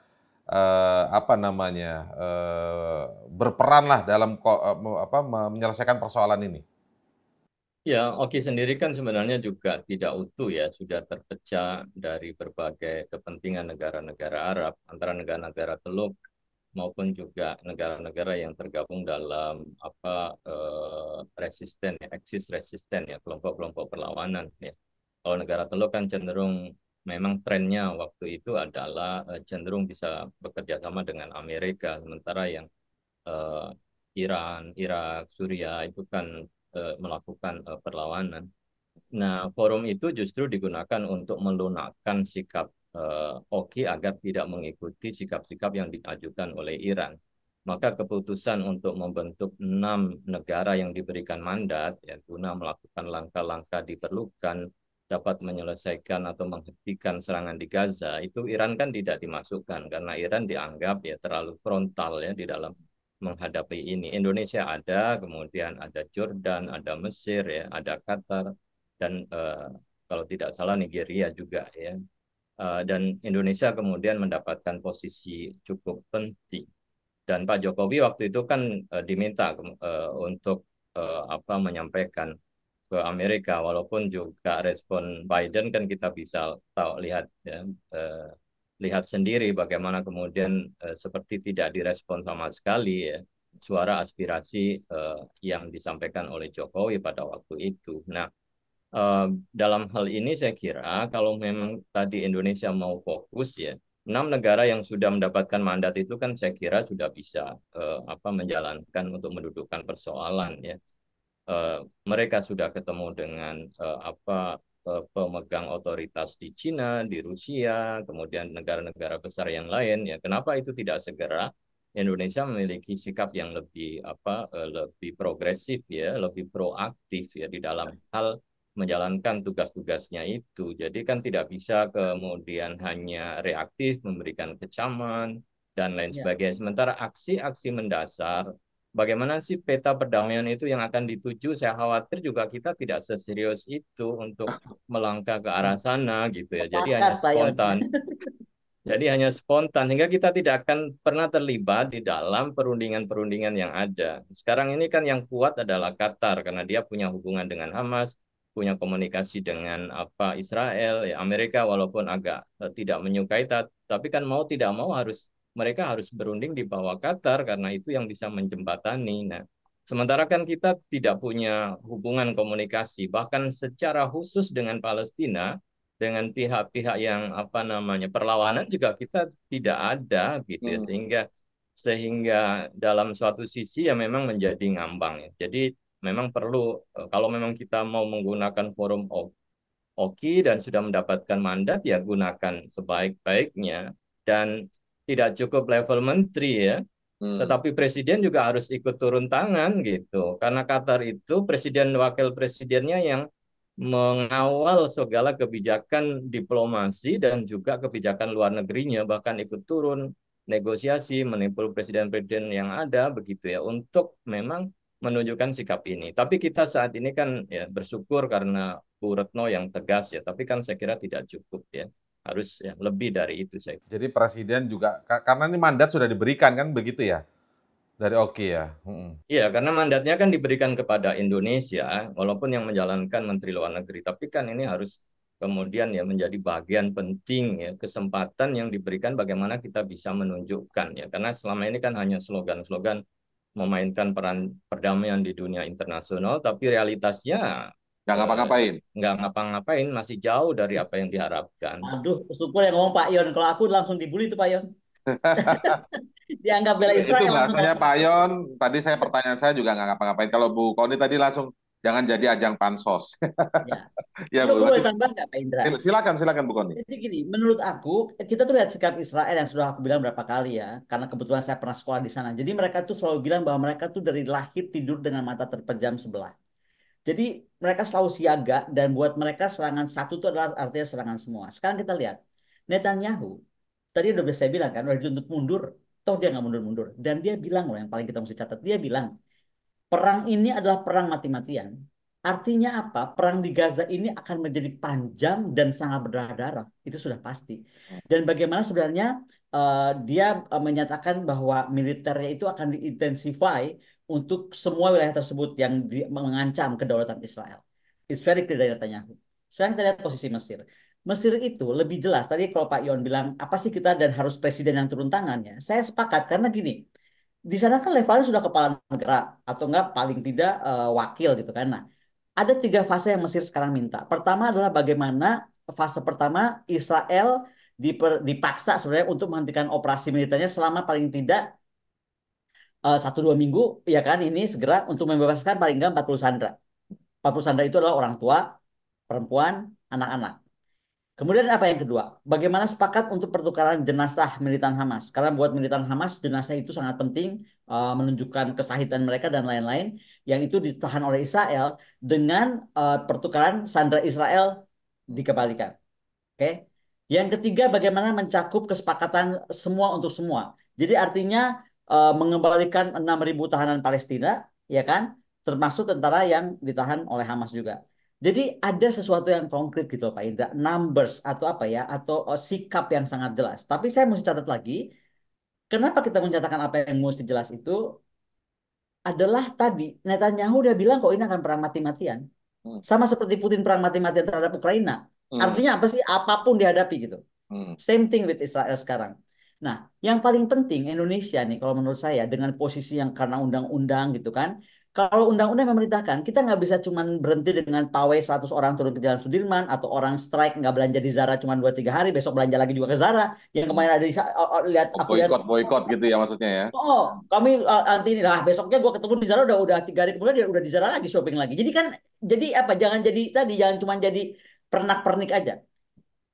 uh, apa namanya uh, berperanlah dalam uh, apa menyelesaikan persoalan ini? Ya, O K I sendiri kan sebenarnya juga tidak utuh ya, sudah terpecah dari berbagai kepentingan negara-negara Arab, antara negara-negara Teluk maupun juga negara-negara yang tergabung dalam apa eh, resisten, eksis resisten ya, kelompok-kelompok perlawanan ya. Kalau negara Teluk kan cenderung memang trennya waktu itu adalah eh, cenderung bisa bekerja sama dengan Amerika, sementara yang eh, Iran, Irak, Suriah itu kan melakukan perlawanan. Nah, forum itu justru digunakan untuk melunakkan sikap uh, O K I agar tidak mengikuti sikap-sikap yang diajukan oleh Iran. Maka keputusan untuk membentuk enam negara yang diberikan mandat ya, guna melakukan langkah-langkah diperlukan dapat menyelesaikan atau menghentikan serangan di Gaza itu Iran kan tidak dimasukkan karena Iran dianggap ya terlalu frontal ya di dalam menghadapi ini. Indonesia ada, kemudian ada Jordan, ada Mesir, ya, ada Qatar, dan uh, kalau tidak salah Nigeria juga ya. Uh, dan Indonesia kemudian mendapatkan posisi cukup penting. Dan Pak Jokowi waktu itu kan uh, diminta uh, untuk uh, apa menyampaikan ke Amerika, walaupun juga respon Biden kan kita bisa tahu lihat ya. Uh, lihat sendiri bagaimana kemudian eh, seperti tidak direspon sama sekali ya, suara aspirasi eh, yang disampaikan oleh Jokowi pada waktu itu. Nah, eh, dalam hal ini saya kira kalau memang tadi Indonesia mau fokus ya, enam negara yang sudah mendapatkan mandat itu kan saya kira sudah bisa eh, apa menjalankan untuk mendudukkan persoalan ya. Eh, mereka sudah ketemu dengan eh, apa pemegang otoritas di China, di Rusia, kemudian negara-negara besar yang lain. Ya, kenapa itu tidak segera? Indonesia memiliki sikap yang lebih apa lebih progresif ya, lebih proaktif ya di dalam hal menjalankan tugas-tugasnya itu. Jadi kan tidak bisa kemudian hanya reaktif memberikan kecaman dan lain ya. sebagainya. Sementara aksi-aksi mendasar, bagaimana sih peta perdamaian itu yang akan dituju? Saya khawatir juga kita tidak seserius itu untuk melangkah ke arah sana gitu ya. Jadi Pakar, hanya spontan. Jadi hanya spontan, sehingga kita tidak akan pernah terlibat di dalam perundingan-perundingan yang ada. Sekarang ini kan yang kuat adalah Qatar, karena dia punya hubungan dengan Hamas, punya komunikasi dengan apa Israel, ya Amerika walaupun agak eh, tidak menyukai, tapi kan mau tidak mau harus mereka harus berunding di bawah Qatar, karena itu yang bisa menjembatani. Nah, sementara kan kita tidak punya hubungan komunikasi, bahkan secara khusus dengan Palestina, dengan pihak-pihak yang apa namanya perlawanan juga kita tidak ada gitu ya, sehingga sehingga dalam suatu sisi ya memang menjadi ngambang ya. Jadi memang perlu, kalau memang kita mau menggunakan forum O K I dan sudah mendapatkan mandat ya gunakan sebaik-baiknya, dan tidak cukup level menteri ya. Hmm. Tetapi presiden juga harus ikut turun tangan gitu, karena Qatar itu presiden wakil presidennya yang mengawal segala kebijakan diplomasi dan juga kebijakan luar negerinya, bahkan ikut turun negosiasi menimpul presiden-presiden yang ada begitu ya, untuk memang menunjukkan sikap ini. Tapi kita saat ini kan ya bersyukur karena Bu Retno yang tegas ya, tapi kan saya kira tidak cukup ya, harus ya, lebih dari itu saya kira. Jadi presiden juga, karena ini mandat sudah diberikan kan begitu ya? Dari O K I ya? Iya, hmm. karena mandatnya kan diberikan kepada Indonesia, walaupun yang menjalankan Menteri Luar Negeri. Tapi kan ini harus kemudian ya menjadi bagian penting ya, kesempatan yang diberikan bagaimana kita bisa menunjukkan ya. Karena selama ini kan hanya slogan-slogan memainkan peran perdamaian di dunia internasional, tapi realitasnya nggak ngapa-ngapain. Nggak ngapa-ngapain, masih jauh dari apa yang diharapkan. Aduh, syukur yang ngomong Pak Yon. Kalau aku langsung dibully tuh Pak Yon. Dianggap bela Israel itu bahasanya Pak Yon. Tadi saya pertanyaan saya juga nggak ngapa-ngapain. Kalau Bu Connie tadi langsung jangan jadi ajang pansos. Ya, ya Bu, boleh tambah nggak Pak Indra? Silakan, silakan Bu Connie. Jadi gini, menurut aku kita tuh lihat sikap Israel yang sudah aku bilang berapa kali ya, karena kebetulan saya pernah sekolah di sana. Jadi mereka tuh selalu bilang bahwa mereka tuh dari lahir tidur dengan mata terpejam sebelah. Jadi mereka selalu siaga, dan buat mereka serangan satu itu adalah artinya serangan semua. Sekarang kita lihat Netanyahu. Tadi udah saya bilang kan, udah dituntut mundur, toh dia nggak mundur-mundur. Dan dia bilang loh, yang paling kita mesti catat, dia bilang, perang ini adalah perang mati-matian. Artinya apa? Perang di Gaza ini akan menjadi panjang dan sangat berdarah-darah. Itu sudah pasti. Dan bagaimana sebenarnya uh, dia uh, menyatakan bahwa militernya itu akan diintensify untuk semua wilayah tersebut yang mengancam kedaulatan Israel. It's very clear dari Netanyahu. Sekarang kita lihat posisi Mesir. Mesir itu lebih jelas. Tadi kalau Pak Yon bilang, apa sih kita dan harus presiden yang turun tangannya? Saya sepakat, karena gini, di sana kan levelnya sudah kepala negara, atau enggak paling tidak uh, wakil gitu kan. Nah, ada tiga fase yang Mesir sekarang minta. Pertama adalah bagaimana fase pertama Israel diper, dipaksa sebenarnya untuk menghentikan operasi militernya selama paling tidak uh, satu dua minggu, ya kan, ini segera untuk membebaskan paling enggak empat puluh sandera. empat puluh sandera itu adalah orang tua, perempuan, anak-anak. Kemudian apa yang kedua? Bagaimana sepakat untuk pertukaran jenazah militan Hamas? Karena buat militan Hamas, jenazah itu sangat penting, uh, menunjukkan kesahitan mereka dan lain-lain, yang itu ditahan oleh Israel dengan uh, pertukaran sandera Israel dikembalikan. Oke? Okay? Yang ketiga, bagaimana mencakup kesepakatan semua untuk semua. Jadi artinya uh, mengembalikan enam ribu tahanan Palestina, ya kan? Termasuk tentara yang ditahan oleh Hamas juga. Jadi ada sesuatu yang konkret gitu Pak Indra, numbers atau apa ya, atau uh, sikap yang sangat jelas. Tapi saya mesti catat lagi, kenapa kita mencatakan apa yang mesti jelas itu adalah tadi Netanyahu udah bilang kok ini akan perang mati-matian. Hmm. Sama seperti Putin perang mati-matian terhadap Ukraina. Hmm. Artinya apa sih? Apapun dihadapi gitu. Hmm. Same thing with Israel sekarang. Nah, yang paling penting Indonesia nih kalau menurut saya, dengan posisi yang karena undang-undang gitu kan, kalau undang-undang memerintahkan, kita nggak bisa cuma berhenti dengan pawai seratus orang turun ke Jalan Sudirman, atau orang strike nggak belanja di Zara cuma dua tiga hari, besok belanja lagi juga ke Zara. Yang kemarin ada di, lihat oh, aku boikot, lihat boikot gitu ya maksudnya ya. Oh, kami uh, anti ini lah, besoknya gue ketemu di Zara udah udah tiga hari kemudian dia udah di Zara lagi shopping lagi. Jadi kan jadi apa? Jangan jadi tadi jangan cuma jadi pernak-pernik aja.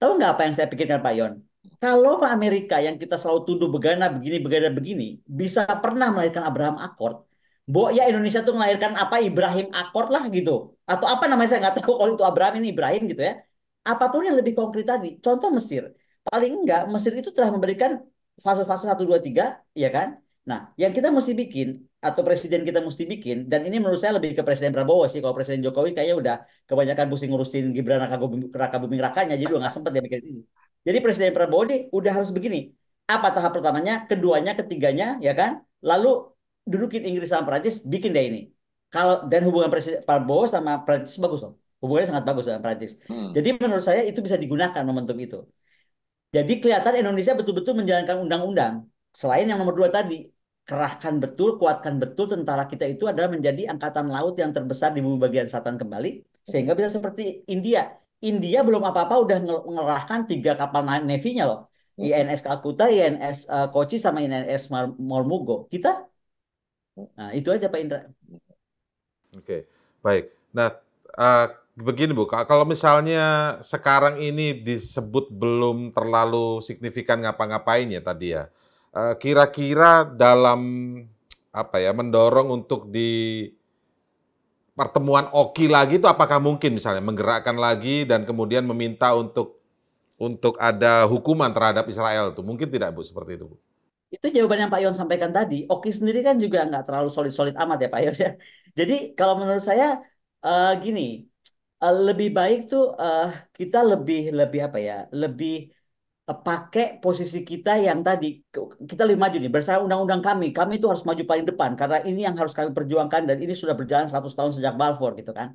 Tahu nggak apa yang saya pikirkan Pak Yon? kalau Amerika yang kita selalu tuduh begana begini, begana begini, bisa pernah melahirkan Abraham Accord, Bo, ya Indonesia tuh melahirkan apa Ibrahim Accord lah gitu. Atau apa namanya, saya nggak tahu kalau itu Abraham ini Ibrahim gitu ya. Apapun yang lebih konkret tadi. Contoh Mesir. Paling enggak Mesir itu telah memberikan fase-fase satu, dua, tiga, ya kan? Nah, yang kita mesti bikin, atau presiden kita mesti bikin, dan ini menurut saya lebih ke Presiden Prabowo sih. Kalau Presiden Jokowi kayaknya udah kebanyakan pusing ngurusin Gibran Raka Buming Rakanya, jadi udah nggak sempat dia bikin ini. Jadi Presiden Prabowo nih udah harus begini. Apa tahap pertamanya, keduanya, ketiganya, ya kan? Lalu dudukin Inggris sama Prancis, bikin deh ini. Kalau dan hubungan Presiden Prabowo sama Prancis bagus loh. Hubungannya sangat bagus sama Prancis. Hmm. Jadi menurut saya itu bisa digunakan momentum itu. Jadi kelihatan Indonesia betul-betul menjalankan undang-undang. Selain yang nomor dua tadi, kerahkan betul, kuatkan betul tentara kita itu adalah menjadi angkatan laut yang terbesar di bumi bagian selatan kembali, sehingga bisa seperti India. India belum apa-apa udah mengerahkan tiga kapal navy-nya loh. I N S Kalkuta, I N S uh, Kochi, sama I N S Mormugo. Kita? Nah, itu aja Pak Indra. Oke, baik. Nah, uh, begini Bu, kalau misalnya sekarang ini disebut belum terlalu signifikan ngapa-ngapain ya tadi ya, kira-kira dalam apa ya mendorong untuk di pertemuan O K I lagi itu apakah mungkin misalnya menggerakkan lagi dan kemudian meminta untuk untuk ada hukuman terhadap Israel itu mungkin tidak Bu seperti itu Bu? Itu jawaban yang Pak Yon sampaikan tadi. O K I sendiri kan juga nggak terlalu solid-solid amat ya Pak Yon ya. Jadi kalau menurut saya uh, gini uh, lebih baik tuh uh, kita lebih lebih apa ya lebih pakai posisi kita yang tadi kita lebih maju nih bersama undang-undang kami kami itu harus maju paling depan karena ini yang harus kami perjuangkan dan ini sudah berjalan seratus tahun sejak Balfour gitu kan.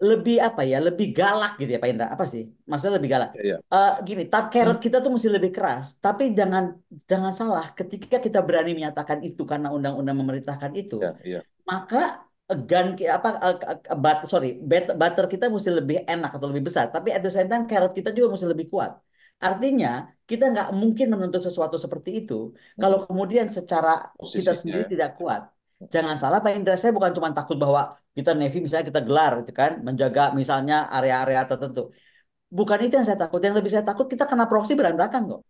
Lebih apa ya lebih galak gitu ya Pak Indra, apa sih maksudnya lebih galak ya, ya. Uh, gini tap carrot kita tuh mesti lebih keras, tapi jangan jangan salah ketika kita berani menyatakan itu karena undang-undang memerintahkan itu ya, ya. Maka gun apa uh, but, sorry butter kita mesti lebih enak atau lebih besar, tapi at the same time carrot kita juga mesti lebih kuat. Artinya kita nggak mungkin menuntut sesuatu seperti itu kalau kemudian secara posisinya kita sendiri tidak kuat. Jangan salah Pak Indra, saya bukan cuma takut bahwa kita Navy misalnya kita gelar gitu kan, menjaga misalnya area-area tertentu. Bukan itu yang saya takut, yang lebih saya takut kita kena proksi berantakan kok.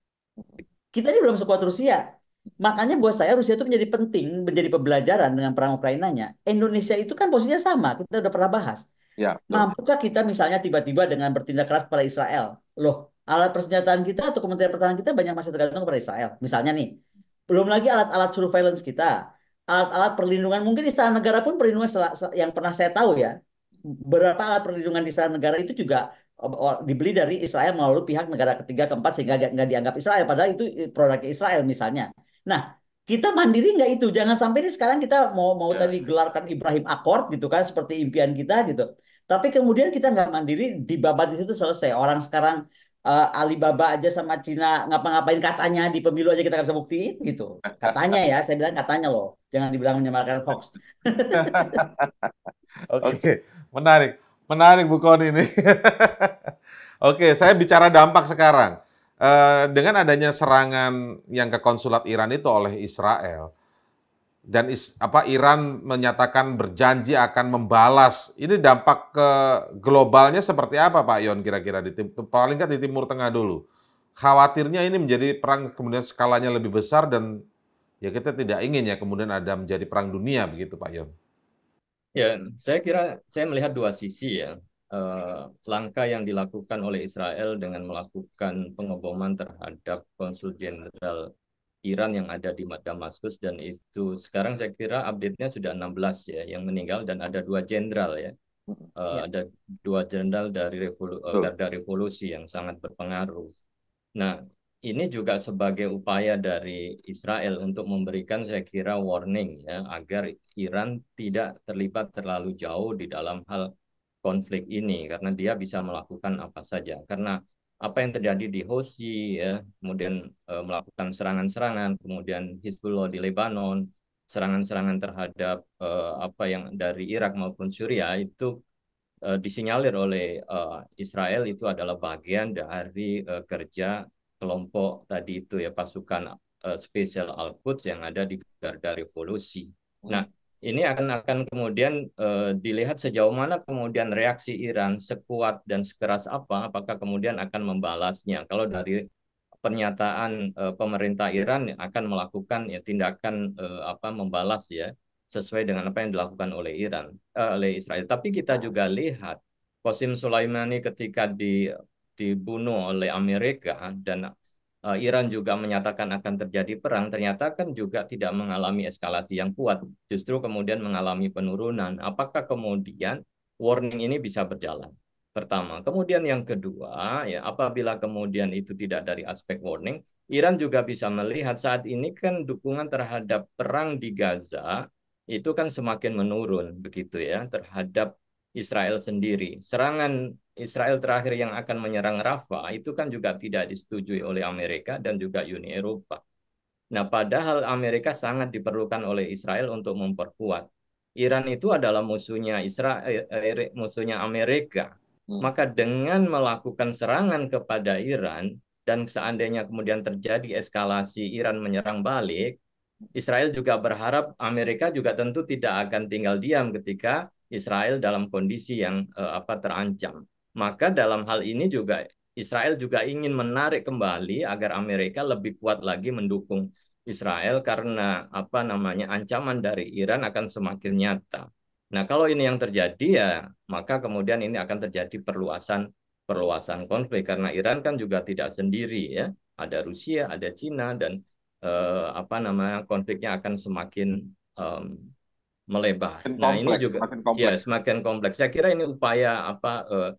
Kita ini belum sekuat Rusia. Makanya buat saya Rusia itu menjadi penting, menjadi pembelajaran dengan perang Ukrainanya. Indonesia itu kan posisinya sama, kita udah pernah bahas. Ya, mampukah kita misalnya tiba-tiba dengan bertindak keras pada Israel? Loh, alat persenjataan kita atau Kementerian Pertahanan kita banyak masih tergantung kepada Israel. Misalnya nih, belum lagi alat-alat surveillance kita, alat-alat perlindungan, mungkin istana negara pun perlindungan yang pernah saya tahu ya, beberapa alat perlindungan di istana negara itu juga dibeli dari Israel melalui pihak negara ketiga, keempat, sehingga nggak dianggap Israel, padahal itu produk Israel misalnya. Nah, kita mandiri nggak itu? Jangan sampai ini sekarang kita mau mau ya. Tadi gelarkan Ibrahim Accord gitu kan, seperti impian kita gitu. Tapi kemudian kita nggak mandiri, dibabat di situ selesai. Orang sekarang Uh, Alibaba aja sama Cina ngapa-ngapain katanya di pemilu aja kita nggak bisa buktiin gitu katanya ya, saya bilang katanya loh, jangan dibilang menyebarkan hoax. Oke, menarik, menarik Bu Connie ini. Oke, okay, saya bicara dampak sekarang uh, dengan adanya serangan yang ke konsulat Iran itu oleh Israel dan is, apa Iran menyatakan berjanji akan membalas. Ini dampak ke globalnya seperti apa Pak Yon kira-kira di paling nggak di Timur Tengah dulu? Khawatirnya ini menjadi perang kemudian skalanya lebih besar dan ya kita tidak ingin ya kemudian ada menjadi perang dunia begitu Pak Yon. Ya, saya kira saya melihat dua sisi ya. Eh, langkah yang dilakukan oleh Israel dengan melakukan pengeboman terhadap konsul jenderal Iran yang ada di Damaskus, dan itu sekarang saya kira update-nya sudah enam belas ya yang meninggal dan ada dua jenderal ya. Uh, ya ada dua jenderal dari revolu uh, Garda Revolusi yang sangat berpengaruh. Nah ini juga sebagai upaya dari Israel untuk memberikan saya kira warning ya agar Iran tidak terlibat terlalu jauh di dalam hal konflik ini karena dia bisa melakukan apa saja karena apa yang terjadi di Hosi, ya, kemudian e, melakukan serangan-serangan, kemudian Hizbullah di Lebanon, serangan-serangan terhadap e, apa yang dari Irak maupun Suriah itu e, disinyalir oleh e, Israel itu adalah bagian dari e, kerja kelompok tadi itu ya pasukan e, spesial Al-Quds yang ada di Garda Revolusi. Nah, ini akan akan kemudian uh, dilihat sejauh mana kemudian reaksi Iran sekuat dan sekeras apa, apakah kemudian akan membalasnya. Kalau dari pernyataan eh, pemerintah Iran akan melakukan ya tindakan eh, apa membalas ya sesuai dengan apa yang dilakukan oleh Iran eh, oleh Israel. Tapi kita juga lihat Qasim Sulaimani ketika di, dibunuh oleh Amerika dan eh, Iran juga menyatakan akan terjadi perang, ternyata kan juga tidak mengalami eskalasi yang kuat, justru kemudian mengalami penurunan. Apakah kemudian warning ini bisa berjalan? Pertama, kemudian yang kedua, ya apabila kemudian itu tidak dari aspek warning, Iran juga bisa melihat saat ini kan dukungan terhadap perang di Gaza itu kan semakin menurun begitu ya terhadap Israel sendiri. Serangan Israel terakhir yang akan menyerang Rafah itu kan juga tidak disetujui oleh Amerika dan juga Uni Eropa. Nah, padahal Amerika sangat diperlukan oleh Israel untuk memperkuat. Iran itu adalah musuhnya Israel, eh, musuhnya Amerika. Maka dengan melakukan serangan kepada Iran dan seandainya kemudian terjadi eskalasi Iran menyerang balik, Israel juga berharap Amerika juga tentu tidak akan tinggal diam ketika Israel dalam kondisi yang eh, apa terancam. Maka dalam hal ini juga Israel juga ingin menarik kembali agar Amerika lebih kuat lagi mendukung Israel karena apa namanya ancaman dari Iran akan semakin nyata. Nah, kalau ini yang terjadi ya, maka kemudian ini akan terjadi perluasan perluasan konflik karena Iran kan juga tidak sendiri ya, ada Rusia, ada Cina dan eh, apa namanya konfliknya akan semakin um, melebar. Semakin nah, kompleks, ini juga semakin kompleks. Ya, semakin kompleks. Saya kira ini upaya apa eh,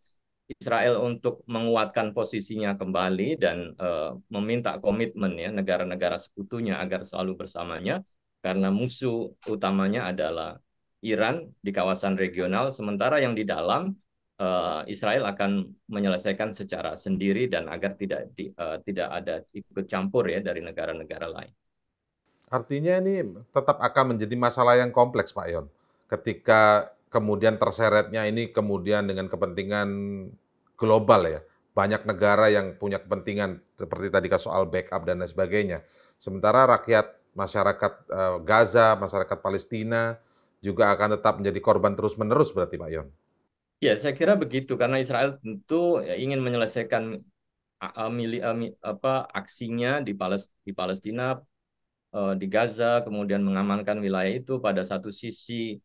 Israel untuk menguatkan posisinya kembali dan eh, meminta komitmen ya negara-negara sekutunya agar selalu bersamanya karena musuh utamanya adalah Iran di kawasan regional, sementara yang di dalam uh, Israel akan menyelesaikan secara sendiri dan agar tidak di, uh, tidak ada ikut campur ya dari negara-negara lain. Artinya ini tetap akan menjadi masalah yang kompleks, Pak Yon. Ketika kemudian terseretnya ini kemudian dengan kepentingan global ya, banyak negara yang punya kepentingan seperti tadi soal backup dan lain sebagainya. Sementara rakyat masyarakat uh, Gaza, masyarakat Palestina juga akan tetap menjadi korban terus-menerus berarti Pak Yon? Ya, saya kira begitu. Karena Israel tentu ingin menyelesaikan apa, aksinya di Palestina, di Gaza, kemudian mengamankan wilayah itu. Pada satu sisi,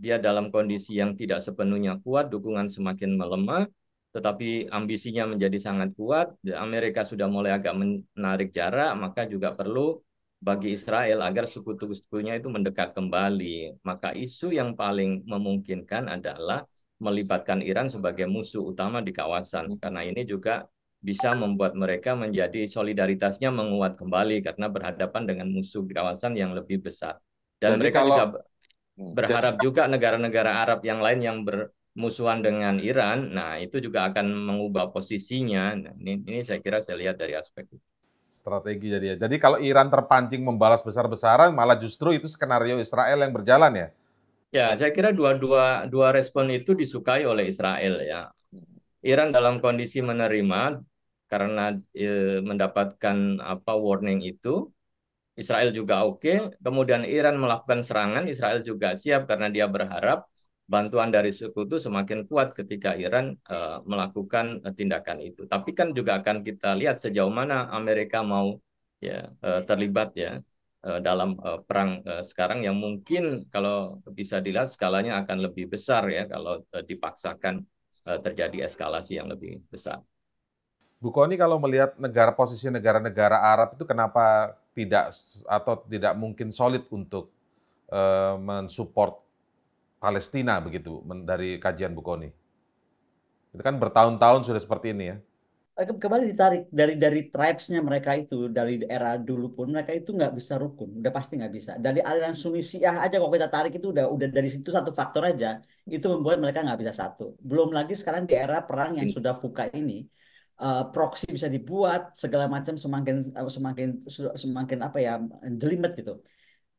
dia dalam kondisi yang tidak sepenuhnya kuat, dukungan semakin melemah, tetapi ambisinya menjadi sangat kuat. Amerika sudah mulai agak menarik jarak, maka juga perlu bagi Israel agar sekutu-sekutunya itu mendekat kembali. Maka isu yang paling memungkinkan adalah melibatkan Iran sebagai musuh utama di kawasan. Karena ini juga bisa membuat mereka menjadi solidaritasnya menguat kembali karena berhadapan dengan musuh di kawasan yang lebih besar. Dan jadi mereka kalau, juga berharap jadi, juga negara-negara Arab yang lain yang bermusuhan dengan Iran, nah itu juga akan mengubah posisinya. Nah, ini, ini saya kira saya lihat dari aspek itu. Strategi jadi ya. Jadi kalau Iran terpancing membalas besar-besaran, malah justru itu skenario Israel yang berjalan ya? Ya, saya kira dua-dua dua respon itu disukai oleh Israel ya. Iran dalam kondisi menerima karena e, mendapatkan apa warning itu, Israel juga oke. Okay. Kemudian Iran melakukan serangan, Israel juga siap karena dia berharap bantuan dari sekutu semakin kuat ketika Iran uh, melakukan uh, tindakan itu. Tapi kan juga akan kita lihat sejauh mana Amerika mau ya uh, terlibat ya uh, dalam uh, perang uh, sekarang yang mungkin kalau bisa dilihat skalanya akan lebih besar ya kalau uh, dipaksakan uh, terjadi eskalasi yang lebih besar. Bu Connie, kalau melihat negara posisi negara-negara Arab itu kenapa tidak atau tidak mungkin solid untuk uh, mensupport Palestina begitu dari kajian Bu Connie. Itu kan bertahun-tahun sudah seperti ini ya. Kembali ditarik dari dari tribes-nya mereka itu dari era dulu pun mereka itu nggak bisa rukun, udah pasti nggak bisa. Dari aliran Sunni Syiah aja kalau kita tarik itu udah udah dari situ satu faktor aja itu membuat mereka nggak bisa satu. Belum lagi sekarang di era perang yang sudah fuka ini. Uh, proksi bisa dibuat segala macam semakin semakin semakin apa ya jelimet gitu.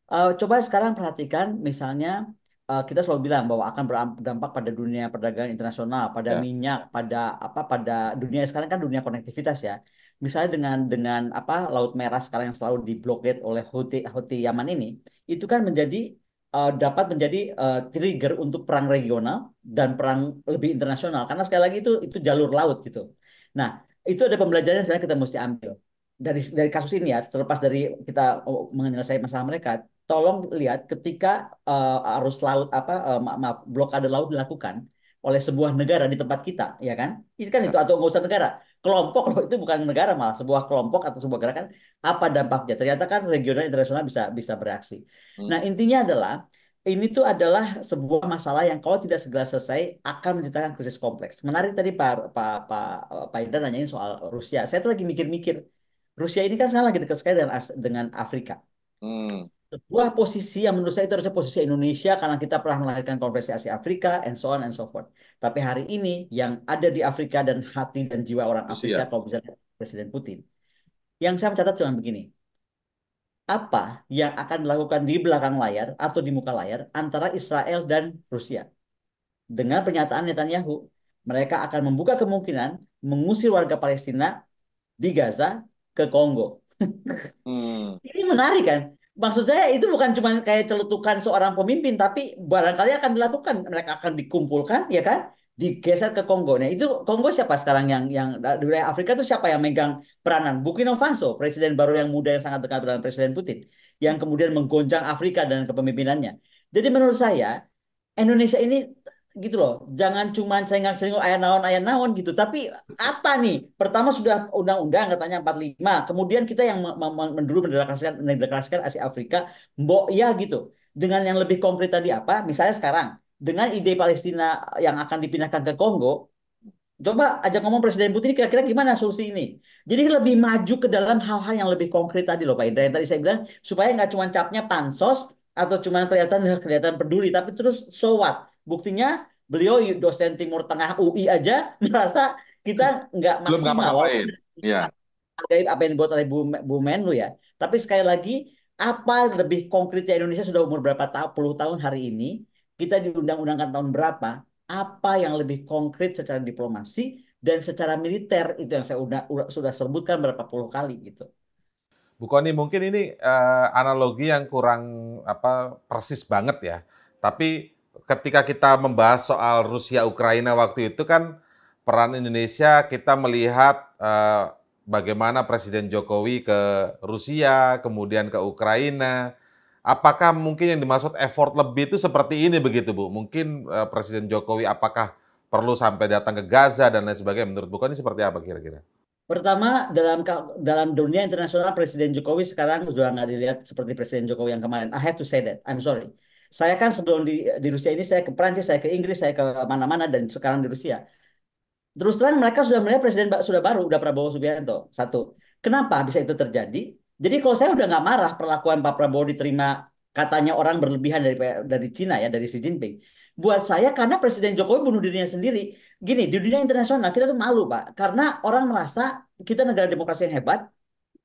Uh, coba sekarang perhatikan misalnya Uh, kita selalu bilang bahwa akan berdampak pada dunia perdagangan internasional, pada yeah. minyak, pada apa, pada dunia sekarang kan dunia konektivitas ya. Misalnya dengan dengan apa Laut Merah sekarang yang selalu diblokade oleh Houthi Houthi Yaman ini, itu kan menjadi uh, dapat menjadi uh, trigger untuk perang regional dan perang lebih internasional. Karena sekali lagi itu itu jalur laut gitu. Nah itu ada pembelajaran sebenarnya kita mesti ambil. dari dari kasus ini ya, terlepas dari kita menyelesaikan masalah mereka, tolong lihat ketika uh, arus laut apa uh, maaf blokade laut dilakukan oleh sebuah negara di tempat kita, ya kan? Itu kan itu atau nggak usah negara, kelompok itu bukan negara malah sebuah kelompok atau sebuah gerakan, apa dampaknya? Ternyata kan regional internasional bisa bisa bereaksi. Hmm. Nah intinya adalah ini tuh adalah sebuah masalah yang kalau tidak segera selesai akan menciptakan krisis kompleks. Menarik tadi Pak Pak Pak Pak Indra nanyain soal Rusia. Saya tuh lagi mikir-mikir, Rusia ini kan sekarang lagi dekat sekali dengan dengan Afrika. Hmm. Sebuah posisi yang menurut saya itu harusnya posisi Indonesia karena kita pernah melahirkan konferensi Asia Afrika and so on and so forth. Tapi hari ini yang ada di Afrika dan hati dan jiwa orang Afrika Siap. Kalau misalnya Presiden Putin. Yang saya mencatat cuma begini. Apa yang akan dilakukan di belakang layar atau di muka layar antara Israel dan Rusia? Dengan pernyataan Netanyahu, mereka akan membuka kemungkinan mengusir warga Palestina di Gaza ke Kongo. Hmm. Ini menarik kan? Maksud saya itu bukan cuma kayak celetukan seorang pemimpin, tapi barangkali akan dilakukan. Mereka akan dikumpulkan, ya kan? Digeser ke Kongo. Nah itu Kongo siapa sekarang yang yang di wilayah Afrika itu siapa yang megang peranan? Burkina Faso, presiden baru yang muda yang sangat dekat dengan Presiden Putin, yang kemudian menggoncang Afrika dan kepemimpinannya. Jadi menurut saya Indonesia ini gitu loh, jangan cuma senggang-senggung ayah naon ayah naon gitu, tapi apa nih? Pertama sudah undang-undang katanya empat puluh lima, kemudian kita yang mendulu mendeklarasikan mendeklarasikan Asia Afrika, mbok ya gitu. Dengan yang lebih konkret tadi apa? Misalnya sekarang dengan ide Palestina yang akan dipindahkan ke Kongo, coba ajak ngomong Presiden Putin kira-kira gimana solusi ini. Jadi lebih maju ke dalam hal-hal yang lebih konkret tadi loh Pak Indra, yang tadi saya bilang supaya nggak cuma capnya pansos atau cuma kelihatan kelihatan peduli, tapi terus so what? Buktinya beliau dosen Timur Tengah U I aja merasa kita nggak maksimal. Ya. Apa yang dibuat oleh Bu, Bu Menlu ya. Tapi sekali lagi, apa lebih konkretnya Indonesia sudah umur berapa tahun, puluh tahun hari ini, kita diundang-undangkan tahun berapa, apa yang lebih konkret secara diplomasi dan secara militer itu yang saya udah, sudah sebutkan berapa puluh kali gitu. Bu Connie, mungkin ini uh, analogi yang kurang apa persis banget ya, tapi ketika kita membahas soal Rusia-Ukraina waktu itu kan peran Indonesia, kita melihat eh, bagaimana Presiden Jokowi ke Rusia, kemudian ke Ukraina. Apakah mungkin yang dimaksud effort lebih itu seperti ini begitu Bu? Mungkin eh, Presiden Jokowi apakah perlu sampai datang ke Gaza dan lain sebagainya? Menurut Bu Connie seperti apa kira-kira? Pertama, dalam dalam dunia internasional Presiden Jokowi sekarang sudah nggak dilihat seperti Presiden Jokowi yang kemarin. I have to say that, I'm sorry. Saya kan sebelum di, di Rusia ini, saya ke Perancis, saya ke Inggris, saya ke mana-mana, dan sekarang di Rusia. Terus terang mereka sudah melihat presiden sudah baru, udah Prabowo Subianto. Satu, kenapa bisa itu terjadi? Jadi kalau saya udah nggak marah perlakuan Pak Prabowo diterima katanya orang berlebihan dari dari Cina ya, dari Xi Jinping. Buat saya karena Presiden Jokowi bunuh dirinya sendiri. Gini, di dunia internasional kita tuh malu Pak, karena orang merasa kita negara demokrasi yang hebat,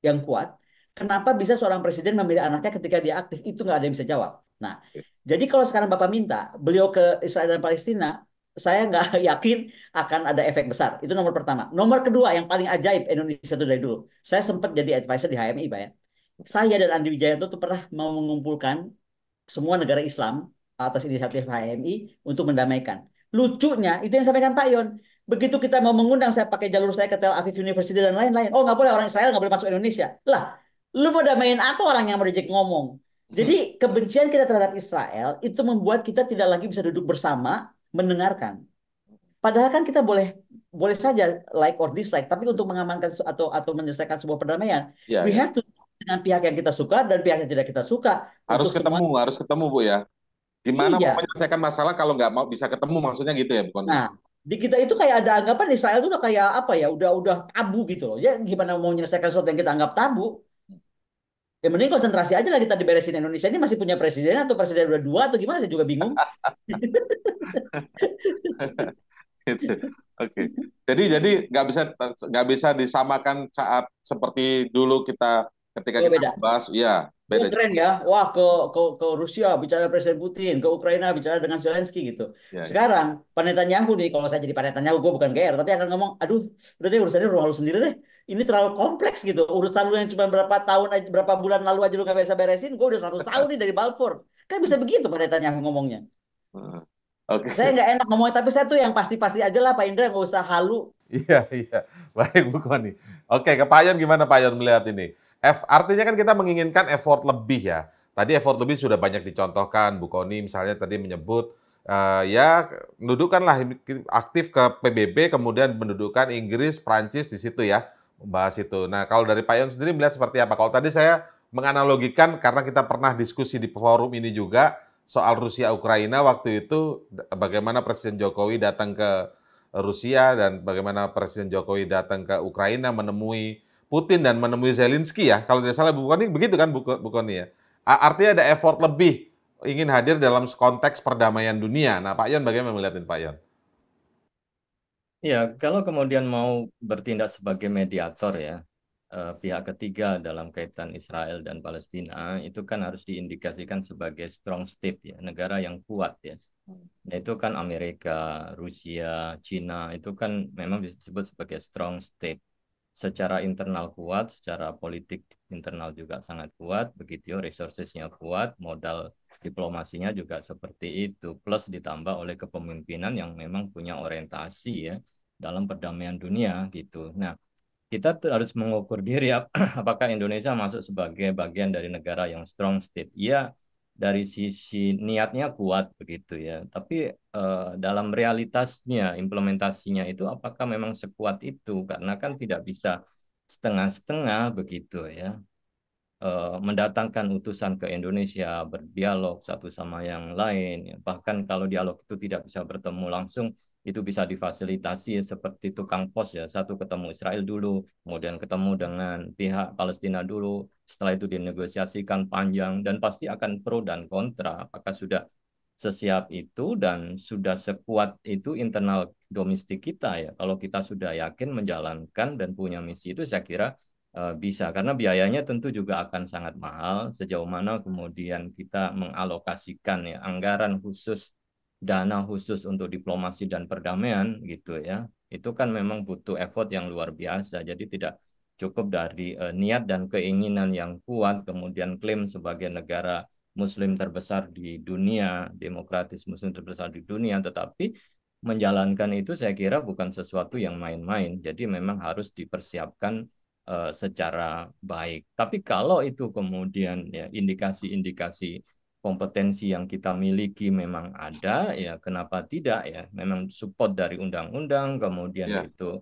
yang kuat. Kenapa bisa seorang presiden memilih anaknya ketika dia aktif? Itu nggak ada yang bisa jawab. Nah, jadi kalau sekarang Bapak minta beliau ke Israel dan Palestina, saya nggak yakin akan ada efek besar. Itu nomor pertama. Nomor kedua yang paling ajaib Indonesia itu dari dulu. Saya sempat jadi advisor di H M I, Pak ya. Saya dan Andi Wijayanto tuh pernah mau mengumpulkan semua negara Islam atas inisiatif H M I untuk mendamaikan. Lucunya itu yang sampaikan Pak Yon. Begitu kita mau mengundang, saya pakai jalur saya ke Tel Aviv University dan lain-lain. Oh nggak boleh orang Israel nggak boleh masuk Indonesia. Lah, lu mau damain apa orang yang merejek ngomong? Jadi kebencian kita terhadap Israel itu membuat kita tidak lagi bisa duduk bersama mendengarkan. Padahal kan kita boleh boleh saja like or dislike, tapi untuk mengamankan atau atau menyelesaikan sebuah perdamaian, ya, we ya. have to dengan pihak yang kita suka dan pihak yang tidak kita suka. Harus ketemu, semua. harus ketemu Bu ya. Gimana iya. mau menyelesaikan masalah kalau nggak mau bisa ketemu, maksudnya gitu ya bukan? Nah. Di kita itu kayak ada anggapan Israel itu udah kayak apa ya, udah udah tabu gitu loh. Ya gimana mau menyelesaikan sesuatu yang kita anggap tabu? Ya mending konsentrasi aja lah kita diberesin Indonesia ini masih punya presiden atau presiden udah dua atau gimana, saya juga bingung. Gitu. Oke, okay. jadi jadi nggak bisa nggak bisa disamakan saat seperti dulu kita ketika oh, kita membahas, ya beda. Keren ya, wah ke ke ke Rusia bicara Presiden Putin, ke Ukraina bicara dengan Zelensky gitu. Ya, Sekarang ya. Pak Netanyahu nih, kalau saya jadi Pak Netanyahu gue bukan G R tapi akan ngomong, aduh udah deh urusannya rumah lu sendiri deh. Ini terlalu kompleks gitu. Urusan lu yang cuma berapa tahun aja, berapa bulan lalu aja lu gak bisa beresin, gue udah seratus tahun nih dari Balfour. Kan bisa begitu Pak Netanyahu ngomongnya. Hmm. Okay. Saya nggak enak ngomongnya, tapi saya tuh yang pasti-pasti aja lah Pak Indra, nggak usah halu. Iya, iya. Baik, Bu Connie. Oke, ke Pak Yon gimana Pak Yon melihat ini? F, artinya kan kita menginginkan effort lebih ya. Tadi effort lebih sudah banyak dicontohkan, Bu Connie misalnya tadi menyebut, uh, ya mendudukkanlah aktif ke P B B, kemudian mendudukkan Inggris, Prancis di situ ya, membahas itu. Nah, kalau dari Pak Yon sendiri melihat seperti apa? Kalau tadi saya menganalogikan karena kita pernah diskusi di forum ini juga soal Rusia-Ukraina waktu itu, bagaimana Presiden Jokowi datang ke Rusia dan bagaimana Presiden Jokowi datang ke Ukraina menemui Putin dan menemui Zelensky ya. Kalau tidak salah Bu Connie begitu kan Bu Connie ya. Artinya ada effort lebih ingin hadir dalam konteks perdamaian dunia. Nah Pak Yon bagaimana melihat ini Pak Yon? Ya kalau kemudian mau bertindak sebagai mediator ya, pihak ketiga dalam kaitan Israel dan Palestina itu kan harus diindikasikan sebagai strong state ya, negara yang kuat ya. Nah, itu kan Amerika, Rusia, Cina itu kan memang disebut sebagai strong state. Secara internal kuat, secara politik internal juga sangat kuat, begitu ya, resourcesnya kuat, modal diplomasinya juga seperti itu. Plus ditambah oleh kepemimpinan yang memang punya orientasi ya dalam perdamaian dunia gitu. Nah, kita harus mengukur diri apakah Indonesia masuk sebagai bagian dari negara yang strong state. Iya, dari sisi niatnya kuat begitu ya. Tapi eh, dalam realitasnya, implementasinya itu apakah memang sekuat itu? Karena kan tidak bisa setengah-setengah begitu ya. Eh, mendatangkan utusan ke Indonesia, berdialog satu sama yang lain. Bahkan kalau dialog itu tidak bisa bertemu langsung, itu bisa difasilitasi seperti tukang pos ya, satu ketemu Israel dulu, kemudian ketemu dengan pihak Palestina dulu, setelah itu dinegosiasikan panjang, dan pasti akan pro dan kontra, apakah sudah sesiap itu dan sudah sekuat itu internal domestik kita ya. Kalau kita sudah yakin menjalankan dan punya misi itu saya kira uh, bisa, karena biayanya tentu juga akan sangat mahal, sejauh mana kemudian kita mengalokasikan ya, anggaran khusus, dana khusus untuk diplomasi dan perdamaian gitu ya, itu kan memang butuh effort yang luar biasa. Jadi tidak cukup dari uh, niat dan keinginan yang kuat, kemudian klaim sebagai negara muslim terbesar di dunia, demokratis muslim terbesar di dunia, tetapi menjalankan itu saya kira bukan sesuatu yang main-main. Jadi memang harus dipersiapkan uh, secara baik. Tapi kalau itu kemudian ya indikasi-indikasi kompetensi yang kita miliki memang ada, ya kenapa tidak ya? Memang support dari undang-undang, kemudian yeah. itu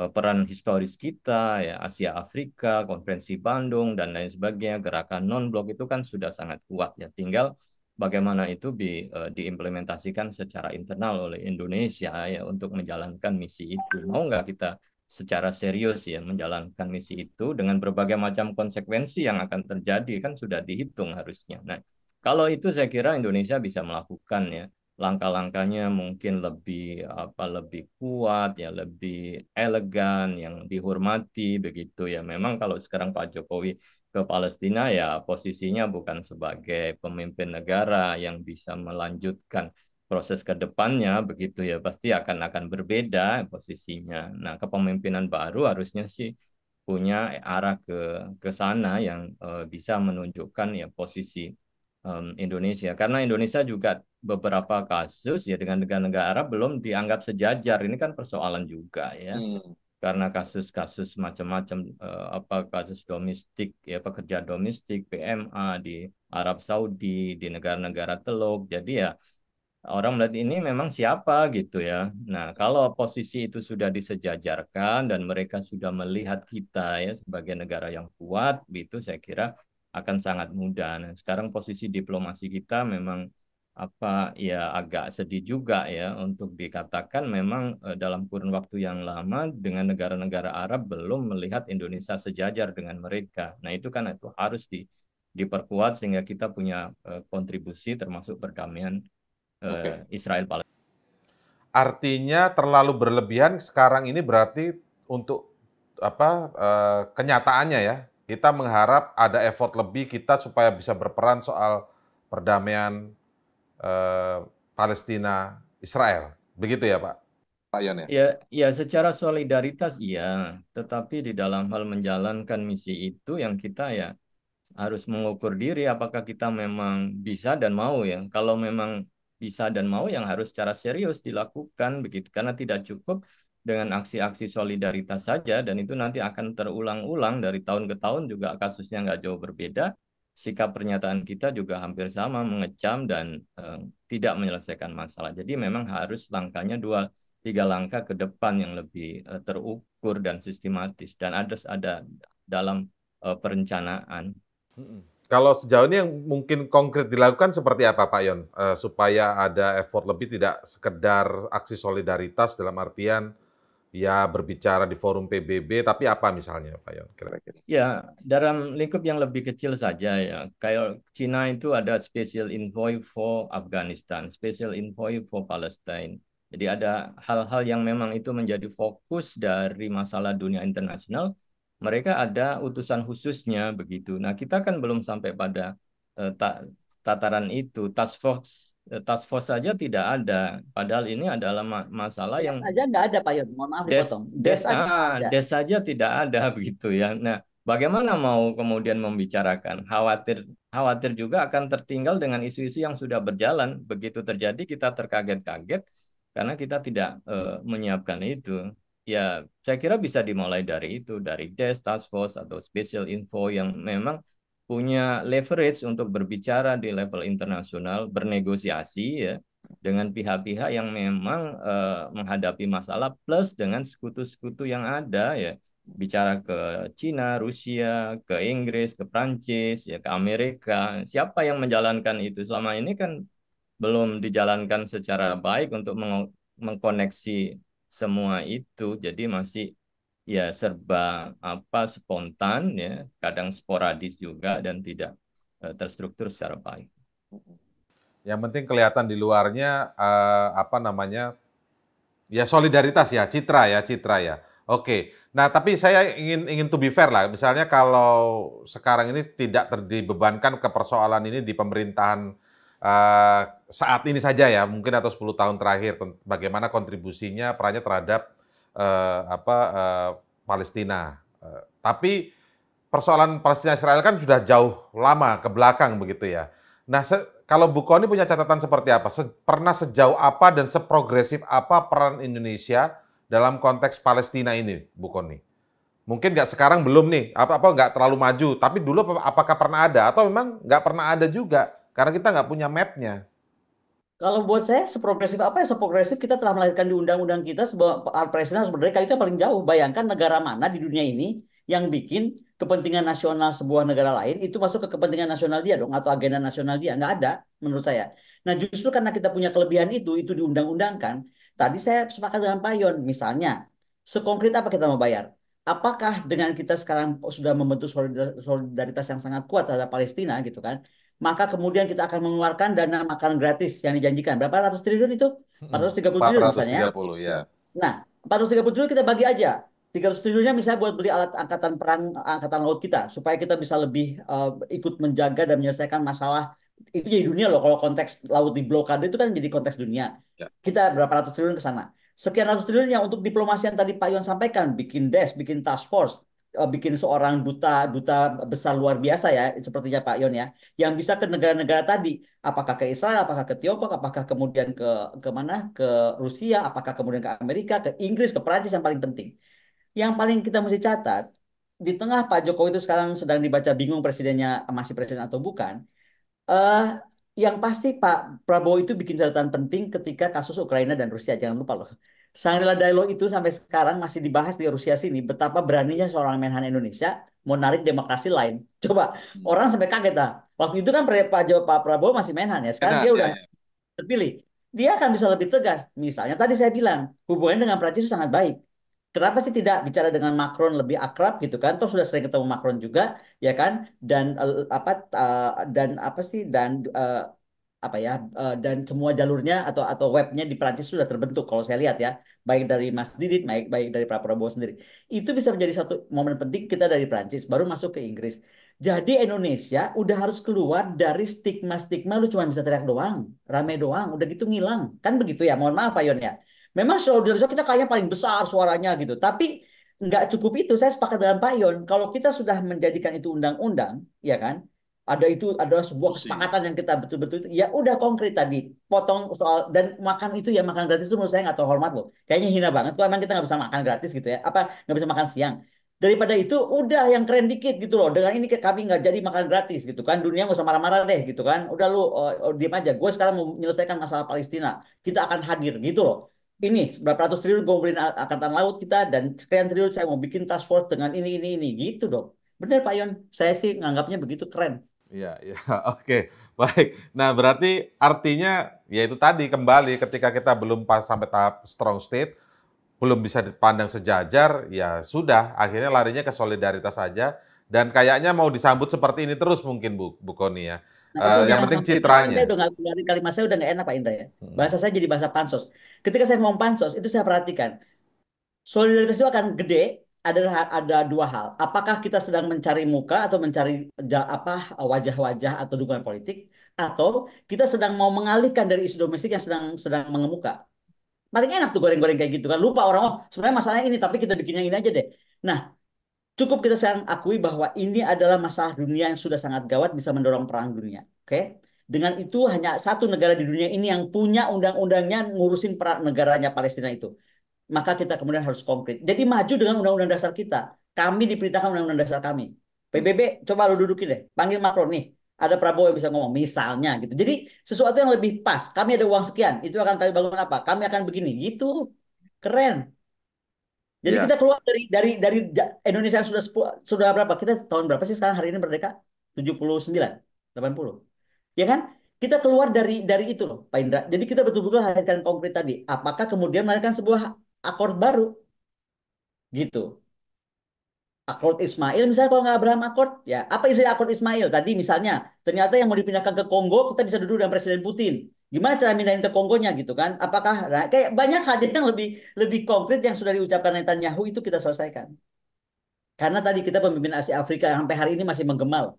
uh, peran historis kita, ya Asia Afrika, Konferensi Bandung, dan lain sebagainya, gerakan non-blok itu kan sudah sangat kuat ya. Tinggal bagaimana itu di, uh, diimplementasikan secara internal oleh Indonesia ya untuk menjalankan misi itu. Mau nggak kita secara serius ya menjalankan misi itu dengan berbagai macam konsekuensi yang akan terjadi kan sudah dihitung harusnya. Nah, kalau itu saya kira Indonesia bisa melakukan ya langkah-langkahnya mungkin lebih apa lebih kuat ya, lebih elegan, yang dihormati begitu ya. Memang kalau sekarang Pak Jokowi ke Palestina ya posisinya bukan sebagai pemimpin negara yang bisa melanjutkan proses ke depannya begitu ya, pasti akan akan berbeda posisinya. Nah, kepemimpinan baru harusnya sih punya arah ke ke sana yang eh, bisa menunjukkan ya posisi Indonesia, karena Indonesia juga beberapa kasus ya dengan negara-negara Arab belum dianggap sejajar. Ini kan persoalan juga ya, hmm. karena kasus-kasus macam-macam eh, apa kasus domestik ya, pekerja domestik P M A di Arab Saudi, di negara-negara Teluk. Jadi ya orang melihat ini memang siapa gitu ya. Nah kalau posisi itu sudah disejajarkan dan mereka sudah melihat kita ya sebagai negara yang kuat, itu saya kira akan sangat mudah. Nah, sekarang posisi diplomasi kita memang apa ya agak sedih juga ya untuk dikatakan memang eh, dalam kurun waktu yang lama dengan negara-negara Arab belum melihat Indonesia sejajar dengan mereka. Nah itu kan itu harus di, diperkuat sehingga kita punya eh, kontribusi termasuk perdamaian eh, okay. Israel Palestina. Artinya terlalu berlebihan sekarang ini berarti untuk apa eh, kenyataannya ya. Kita mengharap ada effort lebih kita supaya bisa berperan soal perdamaian eh, Palestina Israel. Begitu ya Pak? Pak Yon ya? Ya, ya secara solidaritas iya, tetapi di dalam hal menjalankan misi itu yang kita ya harus mengukur diri apakah kita memang bisa dan mau ya. Kalau memang bisa dan mau yang harus secara serius dilakukan begitu, karena tidak cukup dengan aksi-aksi solidaritas saja, dan itu nanti akan terulang-ulang dari tahun ke tahun juga kasusnya nggak jauh berbeda. Sikap pernyataan kita juga hampir sama, mengecam dan eh, tidak menyelesaikan masalah. Jadi memang harus langkahnya dua, tiga langkah ke depan yang lebih eh, terukur dan sistematis, dan ada, ada dalam eh, perencanaan. Kalau sejauh ini yang mungkin konkret dilakukan seperti apa Pak Yon? Eh, supaya ada effort lebih, tidak sekedar aksi solidaritas dalam artian ya berbicara di forum P B B, tapi apa misalnya Pak Yon? Kira-kira. Ya, dalam lingkup yang lebih kecil saja ya. Kayak Cina itu ada Special Envoy for Afghanistan, Special Envoy for Palestine. Jadi ada hal-hal yang memang itu menjadi fokus dari masalah dunia internasional. Mereka ada utusan khususnya begitu. Nah, kita kan belum sampai pada uh, ta tataran itu. Task force Task force saja tidak ada, padahal ini adalah masalah des yang saja nggak ada Pak Yon, mohon maaf dipotong. Des, des, ah, des saja tidak ada begitu ya. Nah, bagaimana mau kemudian membicarakan? Khawatir, khawatir juga akan tertinggal dengan isu-isu yang sudah berjalan. Begitu terjadi kita terkaget-kaget karena kita tidak uh, menyiapkan itu. Ya, saya kira bisa dimulai dari itu, dari des, task force atau special info yang memang punya leverage untuk berbicara di level internasional, bernegosiasi ya dengan pihak-pihak yang memang eh, menghadapi masalah, plus dengan sekutu-sekutu yang ada ya, bicara ke Cina, Rusia, ke Inggris, ke Prancis, ya ke Amerika. Siapa yang menjalankan itu selama ini kan belum dijalankan secara baik untuk meng mengkoneksi semua itu, jadi masih ya serba apa spontan ya, kadang sporadis juga dan tidak uh, terstruktur secara baik. Yang penting kelihatan di luarnya uh, apa namanya ya solidaritas ya, citra ya, citra ya. Oke. Nah, tapi saya ingin ingin to be fair lah. Misalnya kalau sekarang ini tidak terdibebankan ke persoalan ini di pemerintahan uh, saat ini saja ya, mungkin atau sepuluh tahun terakhir, bagaimana kontribusinya, perannya terhadap Uh, apa uh, Palestina, uh, tapi persoalan Palestina Israel kan sudah jauh lama ke belakang begitu ya. Nah, kalau Bu Connie punya catatan seperti apa? Se pernah sejauh apa dan seprogresif apa peran Indonesia dalam konteks Palestina ini, Bu Connie? Mungkin nggak sekarang belum nih, apa apa nggak terlalu maju. Tapi dulu apakah pernah ada atau memang nggak pernah ada juga? Karena kita nggak punya mapnya. Kalau buat saya, seprogresif apa ya? Seprogresif kita telah melahirkan di undang-undang kita sebuah Palestina harus berdeka, itu paling jauh. Bayangkan negara mana di dunia ini yang bikin kepentingan nasional sebuah negara lain itu masuk ke kepentingan nasional dia dong, atau agenda nasional dia. Nggak ada menurut saya. Nah, justru karena kita punya kelebihan itu, itu diundang-undangkan. Tadi saya sepakat dengan Pak Yon, misalnya, sekonkret apa kita mau bayar? Apakah dengan kita sekarang sudah membentuk solidaritas yang sangat kuat terhadap Palestina gitu kan? Maka kemudian kita akan mengeluarkan dana makan gratis yang dijanjikan. Berapa ratus triliun itu? empat ratus tiga puluh triliun misalnya. Ya. Nah, empat ratus tiga puluh triliun kita bagi aja. tiga ratus triliunnya misalnya buat beli alat angkatan perang, angkatan laut kita. Supaya kita bisa lebih uh, ikut menjaga dan menyelesaikan masalah. Itu jadi dunia loh. Kalau konteks laut di blokade itu kan jadi konteks dunia. Ya. Kita berapa ratus triliun ke sana. Sekian ratus triliun yang untuk diplomasi yang tadi Pak Yon sampaikan. Bikin desk, bikin task force. Bikin seorang duta duta besar luar biasa ya, sepertinya Pak Yon ya, yang bisa ke negara-negara tadi, apakah ke Israel, apakah ke Tiongkok, apakah kemudian ke ke mana, ke Rusia, apakah kemudian ke Amerika, ke Inggris, ke Perancis. Yang paling penting, yang paling kita mesti catat, di tengah Pak Jokowi itu sekarang sedang dibaca bingung presidennya masih presiden atau bukan, uh, yang pasti Pak Prabowo itu bikin catatan penting ketika kasus Ukraina dan Rusia, jangan lupa loh. Sangrila dialog itu sampai sekarang masih dibahas di Rusia sini. Betapa beraninya seorang Menhan Indonesia mau narik demokrasi lain. Coba, orang sampai kaget lah. Waktu itu kan Pak Prabowo masih Menhan ya. Sekarang nah, dia ya, udah terpilih. Dia akan bisa lebih tegas. Misalnya tadi saya bilang, hubungannya dengan Prancis itu sangat baik. Kenapa sih tidak bicara dengan Macron lebih akrab gitu kan? Toh sudah sering ketemu Macron juga, ya kan? Dan uh, apa? Uh, dan apa sih? Dan uh, apa ya uh, dan semua jalurnya atau atau webnya di Prancis sudah terbentuk kalau saya lihat ya, baik dari Mas Didit, baik baik dari Pak Prabowo sendiri. Itu bisa menjadi satu momen penting. Kita dari Prancis baru masuk ke Inggris. Jadi Indonesia udah harus keluar dari stigma-stigma lu cuma bisa teriak doang, rame doang, udah gitu ngilang. Kan begitu ya, mohon maaf Pak Yon ya. Memang solidaritas kita kayaknya paling besar suaranya gitu, tapi nggak cukup itu. Saya sepakat dengan Pak Yon, kalau kita sudah menjadikan itu undang-undang, ya kan? ada itu adalah sebuah kesepakatan yang kita betul-betul ya udah konkret tadi potong soal dan makan itu ya makan gratis itu menurut saya nggak terhormat loh, kayaknya hina banget kok emang kita nggak bisa makan gratis gitu ya, apa nggak bisa makan siang. Daripada itu udah yang keren dikit gitu loh, dengan ini kami nggak jadi makan gratis gitu kan, dunia nggak usah marah-marah deh gitu kan, udah lu uh, diam aja, gue sekarang mau menyelesaikan masalah Palestina, kita akan hadir gitu loh. Ini berapa ratus triliun gue beliin angkatan laut kita dan sekian triliun saya mau bikin task force dengan ini ini ini gitu dong. Bener Pak Yon, saya sih nganggapnya begitu keren. Iya, ya, oke, baik. Nah, berarti artinya ya itu tadi kembali ketika kita belum pas sampai tahap strong state, belum bisa dipandang sejajar, ya sudah. Akhirnya larinya ke solidaritas saja. Dan kayaknya mau disambut seperti ini terus mungkin Bu, Bu Connie ya. Nah, uh, yang penting citranya. Saya udah dari kalimat saya udah nggak enak Pak Indra ya. Bahasa saya jadi bahasa pansos. Ketika saya mau pansos, itu saya perhatikan solidaritas itu akan gede. Ada, ada dua hal. Apakah kita sedang mencari muka atau mencari apa wajah-wajah atau dukungan politik, atau kita sedang mau mengalihkan dari isu domestik yang sedang sedang mengemuka. Paling enak tuh goreng-goreng kayak gitu kan. Lupa orang, oh sebenarnya masalahnya ini tapi kita bikin yang ini aja deh. Nah, cukup kita sekarang akui bahwa ini adalah masalah dunia yang sudah sangat gawat bisa mendorong perang dunia. Oke? Okay? Dengan itu hanya satu negara di dunia ini yang punya undang-undangnya ngurusin perang negaranya Palestina itu. Maka kita kemudian harus konkret. Jadi maju dengan undang-undang dasar kita. Kami diperintahkan undang-undang dasar kami. P B B, coba lu dudukin deh. Panggil Macron nih. Ada Prabowo yang bisa ngomong, misalnya gitu. Jadi sesuatu yang lebih pas. Kami ada uang sekian, itu akan kami bangun apa? Kami akan begini, gitu. Keren. Jadi ya, kita keluar dari dari dari Indonesia yang sudah sudah berapa? Kita tahun berapa sih sekarang hari ini merdeka? tujuh puluh sembilan, delapan puluh. Ya kan? Kita keluar dari dari itu loh, Pak Indra. Jadi kita betul-betul hadirkan konkret tadi. Apakah kemudian melahirkan sebuah akord baru gitu, akord Ismail misalnya, kalau nggak Abraham akord ya apa isi akord Ismail tadi misalnya, ternyata yang mau dipindahkan ke Kongo kita bisa duduk dengan Presiden Putin, gimana cara mindahin ke Kongonya gitu kan, apakah nah, kayak banyak hadir yang lebih lebih konkret yang sudah diucapkan Netanyahu itu kita selesaikan, karena tadi kita pemimpin Asia Afrika yang sampai hari ini masih menggema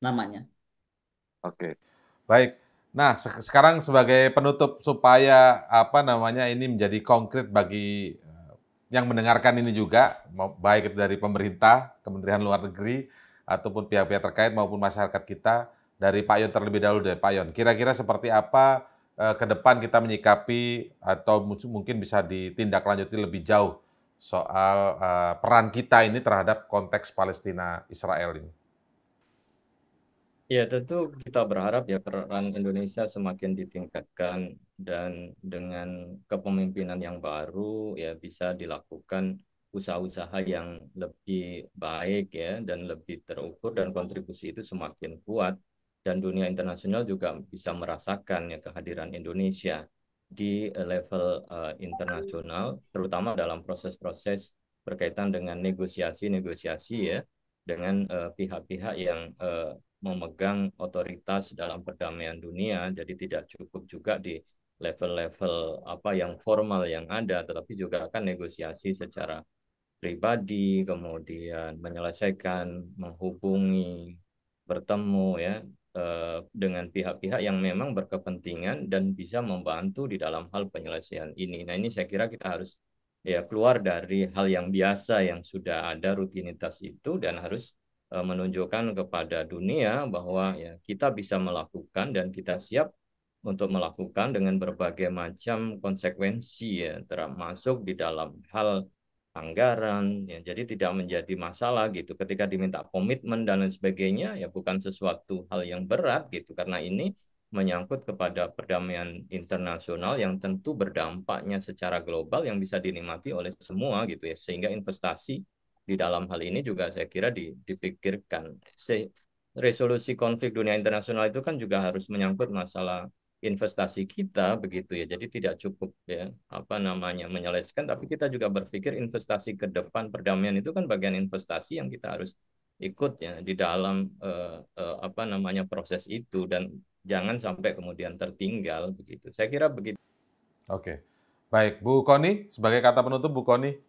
namanya. Oke, baik. Nah, se sekarang sebagai penutup supaya apa namanya ini menjadi konkret bagi uh, yang mendengarkan ini juga, baik itu dari pemerintah, Kementerian Luar Negeri ataupun pihak-pihak terkait maupun masyarakat kita, dari Pak Yon terlebih dahulu deh Pak Yon. Kira-kira seperti apa uh, ke depan kita menyikapi atau mungkin bisa ditindaklanjuti lebih jauh soal uh, peran kita ini terhadap konteks Palestina Israel ini? Ya, tentu kita berharap ya peran Indonesia semakin ditingkatkan dan dengan kepemimpinan yang baru ya bisa dilakukan usaha-usaha yang lebih baik ya dan lebih terukur, dan kontribusi itu semakin kuat dan dunia internasional juga bisa merasakan ya kehadiran Indonesia di level uh, internasional, terutama dalam proses-proses berkaitan dengan negosiasi-negosiasi ya dengan pihak-pihak uh, yang uh, memegang otoritas dalam perdamaian dunia. Jadi tidak cukup juga di level-level apa yang formal yang ada, tetapi juga akan negosiasi secara pribadi, kemudian menyelesaikan, menghubungi, bertemu ya eh, dengan pihak-pihak yang memang berkepentingan dan bisa membantu di dalam hal penyelesaian ini. Nah, ini saya kira kita harus ya keluar dari hal yang biasa yang sudah ada rutinitas itu dan harus menunjukkan kepada dunia bahwa ya kita bisa melakukan dan kita siap untuk melakukan dengan berbagai macam konsekuensi ya, termasuk di dalam hal anggaran ya, jadi tidak menjadi masalah gitu ketika diminta komitmen dan lain sebagainya, ya bukan sesuatu hal yang berat gitu, karena ini menyangkut kepada perdamaian internasional yang tentu berdampaknya secara global yang bisa dinikmati oleh semua gitu ya, sehingga investasi di dalam hal ini juga saya kira dipikirkan. Resolusi konflik dunia internasional itu kan juga harus menyangkut masalah investasi kita begitu ya. Jadi tidak cukup ya apa namanya menyelesaikan, tapi kita juga berpikir investasi ke depan, perdamaian itu kan bagian investasi yang kita harus ikut ya di dalam eh, eh, apa namanya proses itu, dan jangan sampai kemudian tertinggal begitu. Saya kira begitu. Oke. Baik, Bu Connie, sebagai kata penutup Bu Connie.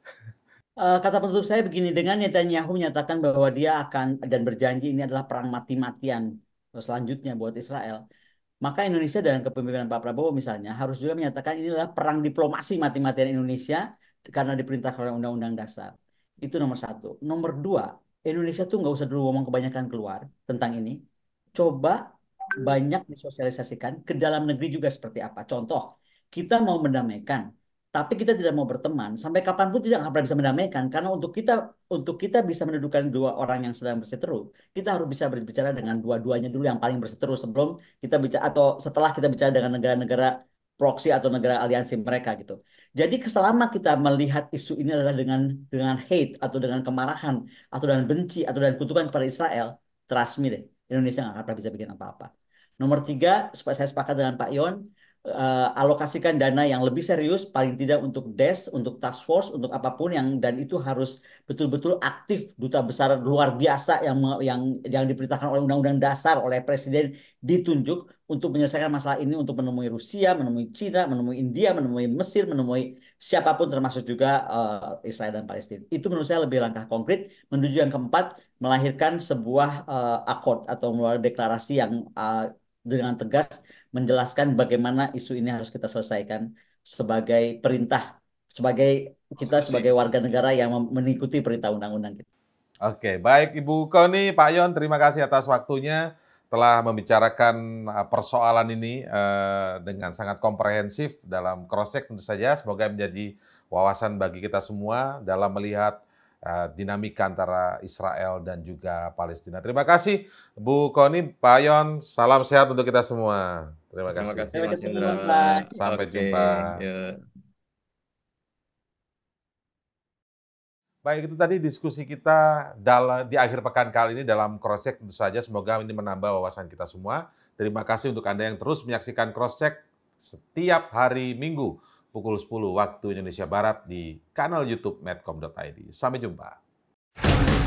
Kata penutup saya begini, dengan Netanyahu menyatakan bahwa dia akan dan berjanji ini adalah perang mati-matian selanjutnya buat Israel, maka Indonesia dan kepemimpinan Pak Prabowo misalnya harus juga menyatakan ini adalah perang diplomasi mati-matian Indonesia karena diperintahkan oleh Undang-Undang Dasar. Itu nomor satu. Nomor dua, Indonesia tuh nggak usah dulu ngomong kebanyakan keluar tentang ini. coba banyak disosialisasikan ke dalam negeri juga seperti apa. Contoh, kita mau mendamaikan, tapi kita tidak mau berteman. Sampai kapanpun tidak akan bisa mendamaikan, karena untuk kita untuk kita bisa mendudukan dua orang yang sedang berseteru, kita harus bisa berbicara dengan dua-duanya dulu yang paling berseteru sebelum kita bicara atau setelah kita bicara dengan negara-negara proksi atau negara aliansi mereka gitu. Jadi selama kita melihat isu ini adalah dengan dengan hate atau dengan kemarahan atau dengan benci atau dengan kutukan kepada Israel, trust me deh, Indonesia nggak akan pernah bisa bikin apa-apa. Nomor tiga, saya sepakat dengan Pak Yon, uh, alokasikan dana yang lebih serius, paling tidak untuk D E S, untuk task force, untuk apapun yang, dan itu harus betul-betul aktif duta besar luar biasa yang yang yang diperintahkan oleh undang-undang dasar oleh presiden ditunjuk untuk menyelesaikan masalah ini, untuk menemui Rusia, menemui Cina, menemui India, menemui Mesir, menemui siapapun termasuk juga uh, Israel dan Palestina. Itu menurut saya lebih langkah konkret menuju yang keempat, melahirkan sebuah uh, akord atau melalui deklarasi yang uh, dengan tegas menjelaskan bagaimana isu ini harus kita selesaikan sebagai perintah, sebagai kita sebagai warga negara yang mengikuti perintah undang-undang kita. Oke, baik Ibu Connie, Pak Yon, terima kasih atas waktunya telah membicarakan persoalan ini eh, dengan sangat komprehensif dalam cross-check tentu saja. Semoga menjadi wawasan bagi kita semua dalam melihat eh, dinamika antara Israel dan juga Palestina. Terima kasih Bu Connie, Pak Yon, salam sehat untuk kita semua. Terima kasih. Terima kasih Mas Indra. Sampai Oke. jumpa. Ya. Baik, itu tadi diskusi kita dalam, di akhir pekan kali ini dalam cross-check tentu saja. Semoga ini menambah wawasan kita semua. Terima kasih untuk Anda yang terus menyaksikan cross-check setiap hari Minggu pukul sepuluh waktu Indonesia Barat di kanal YouTube medcom titik i d. Sampai jumpa.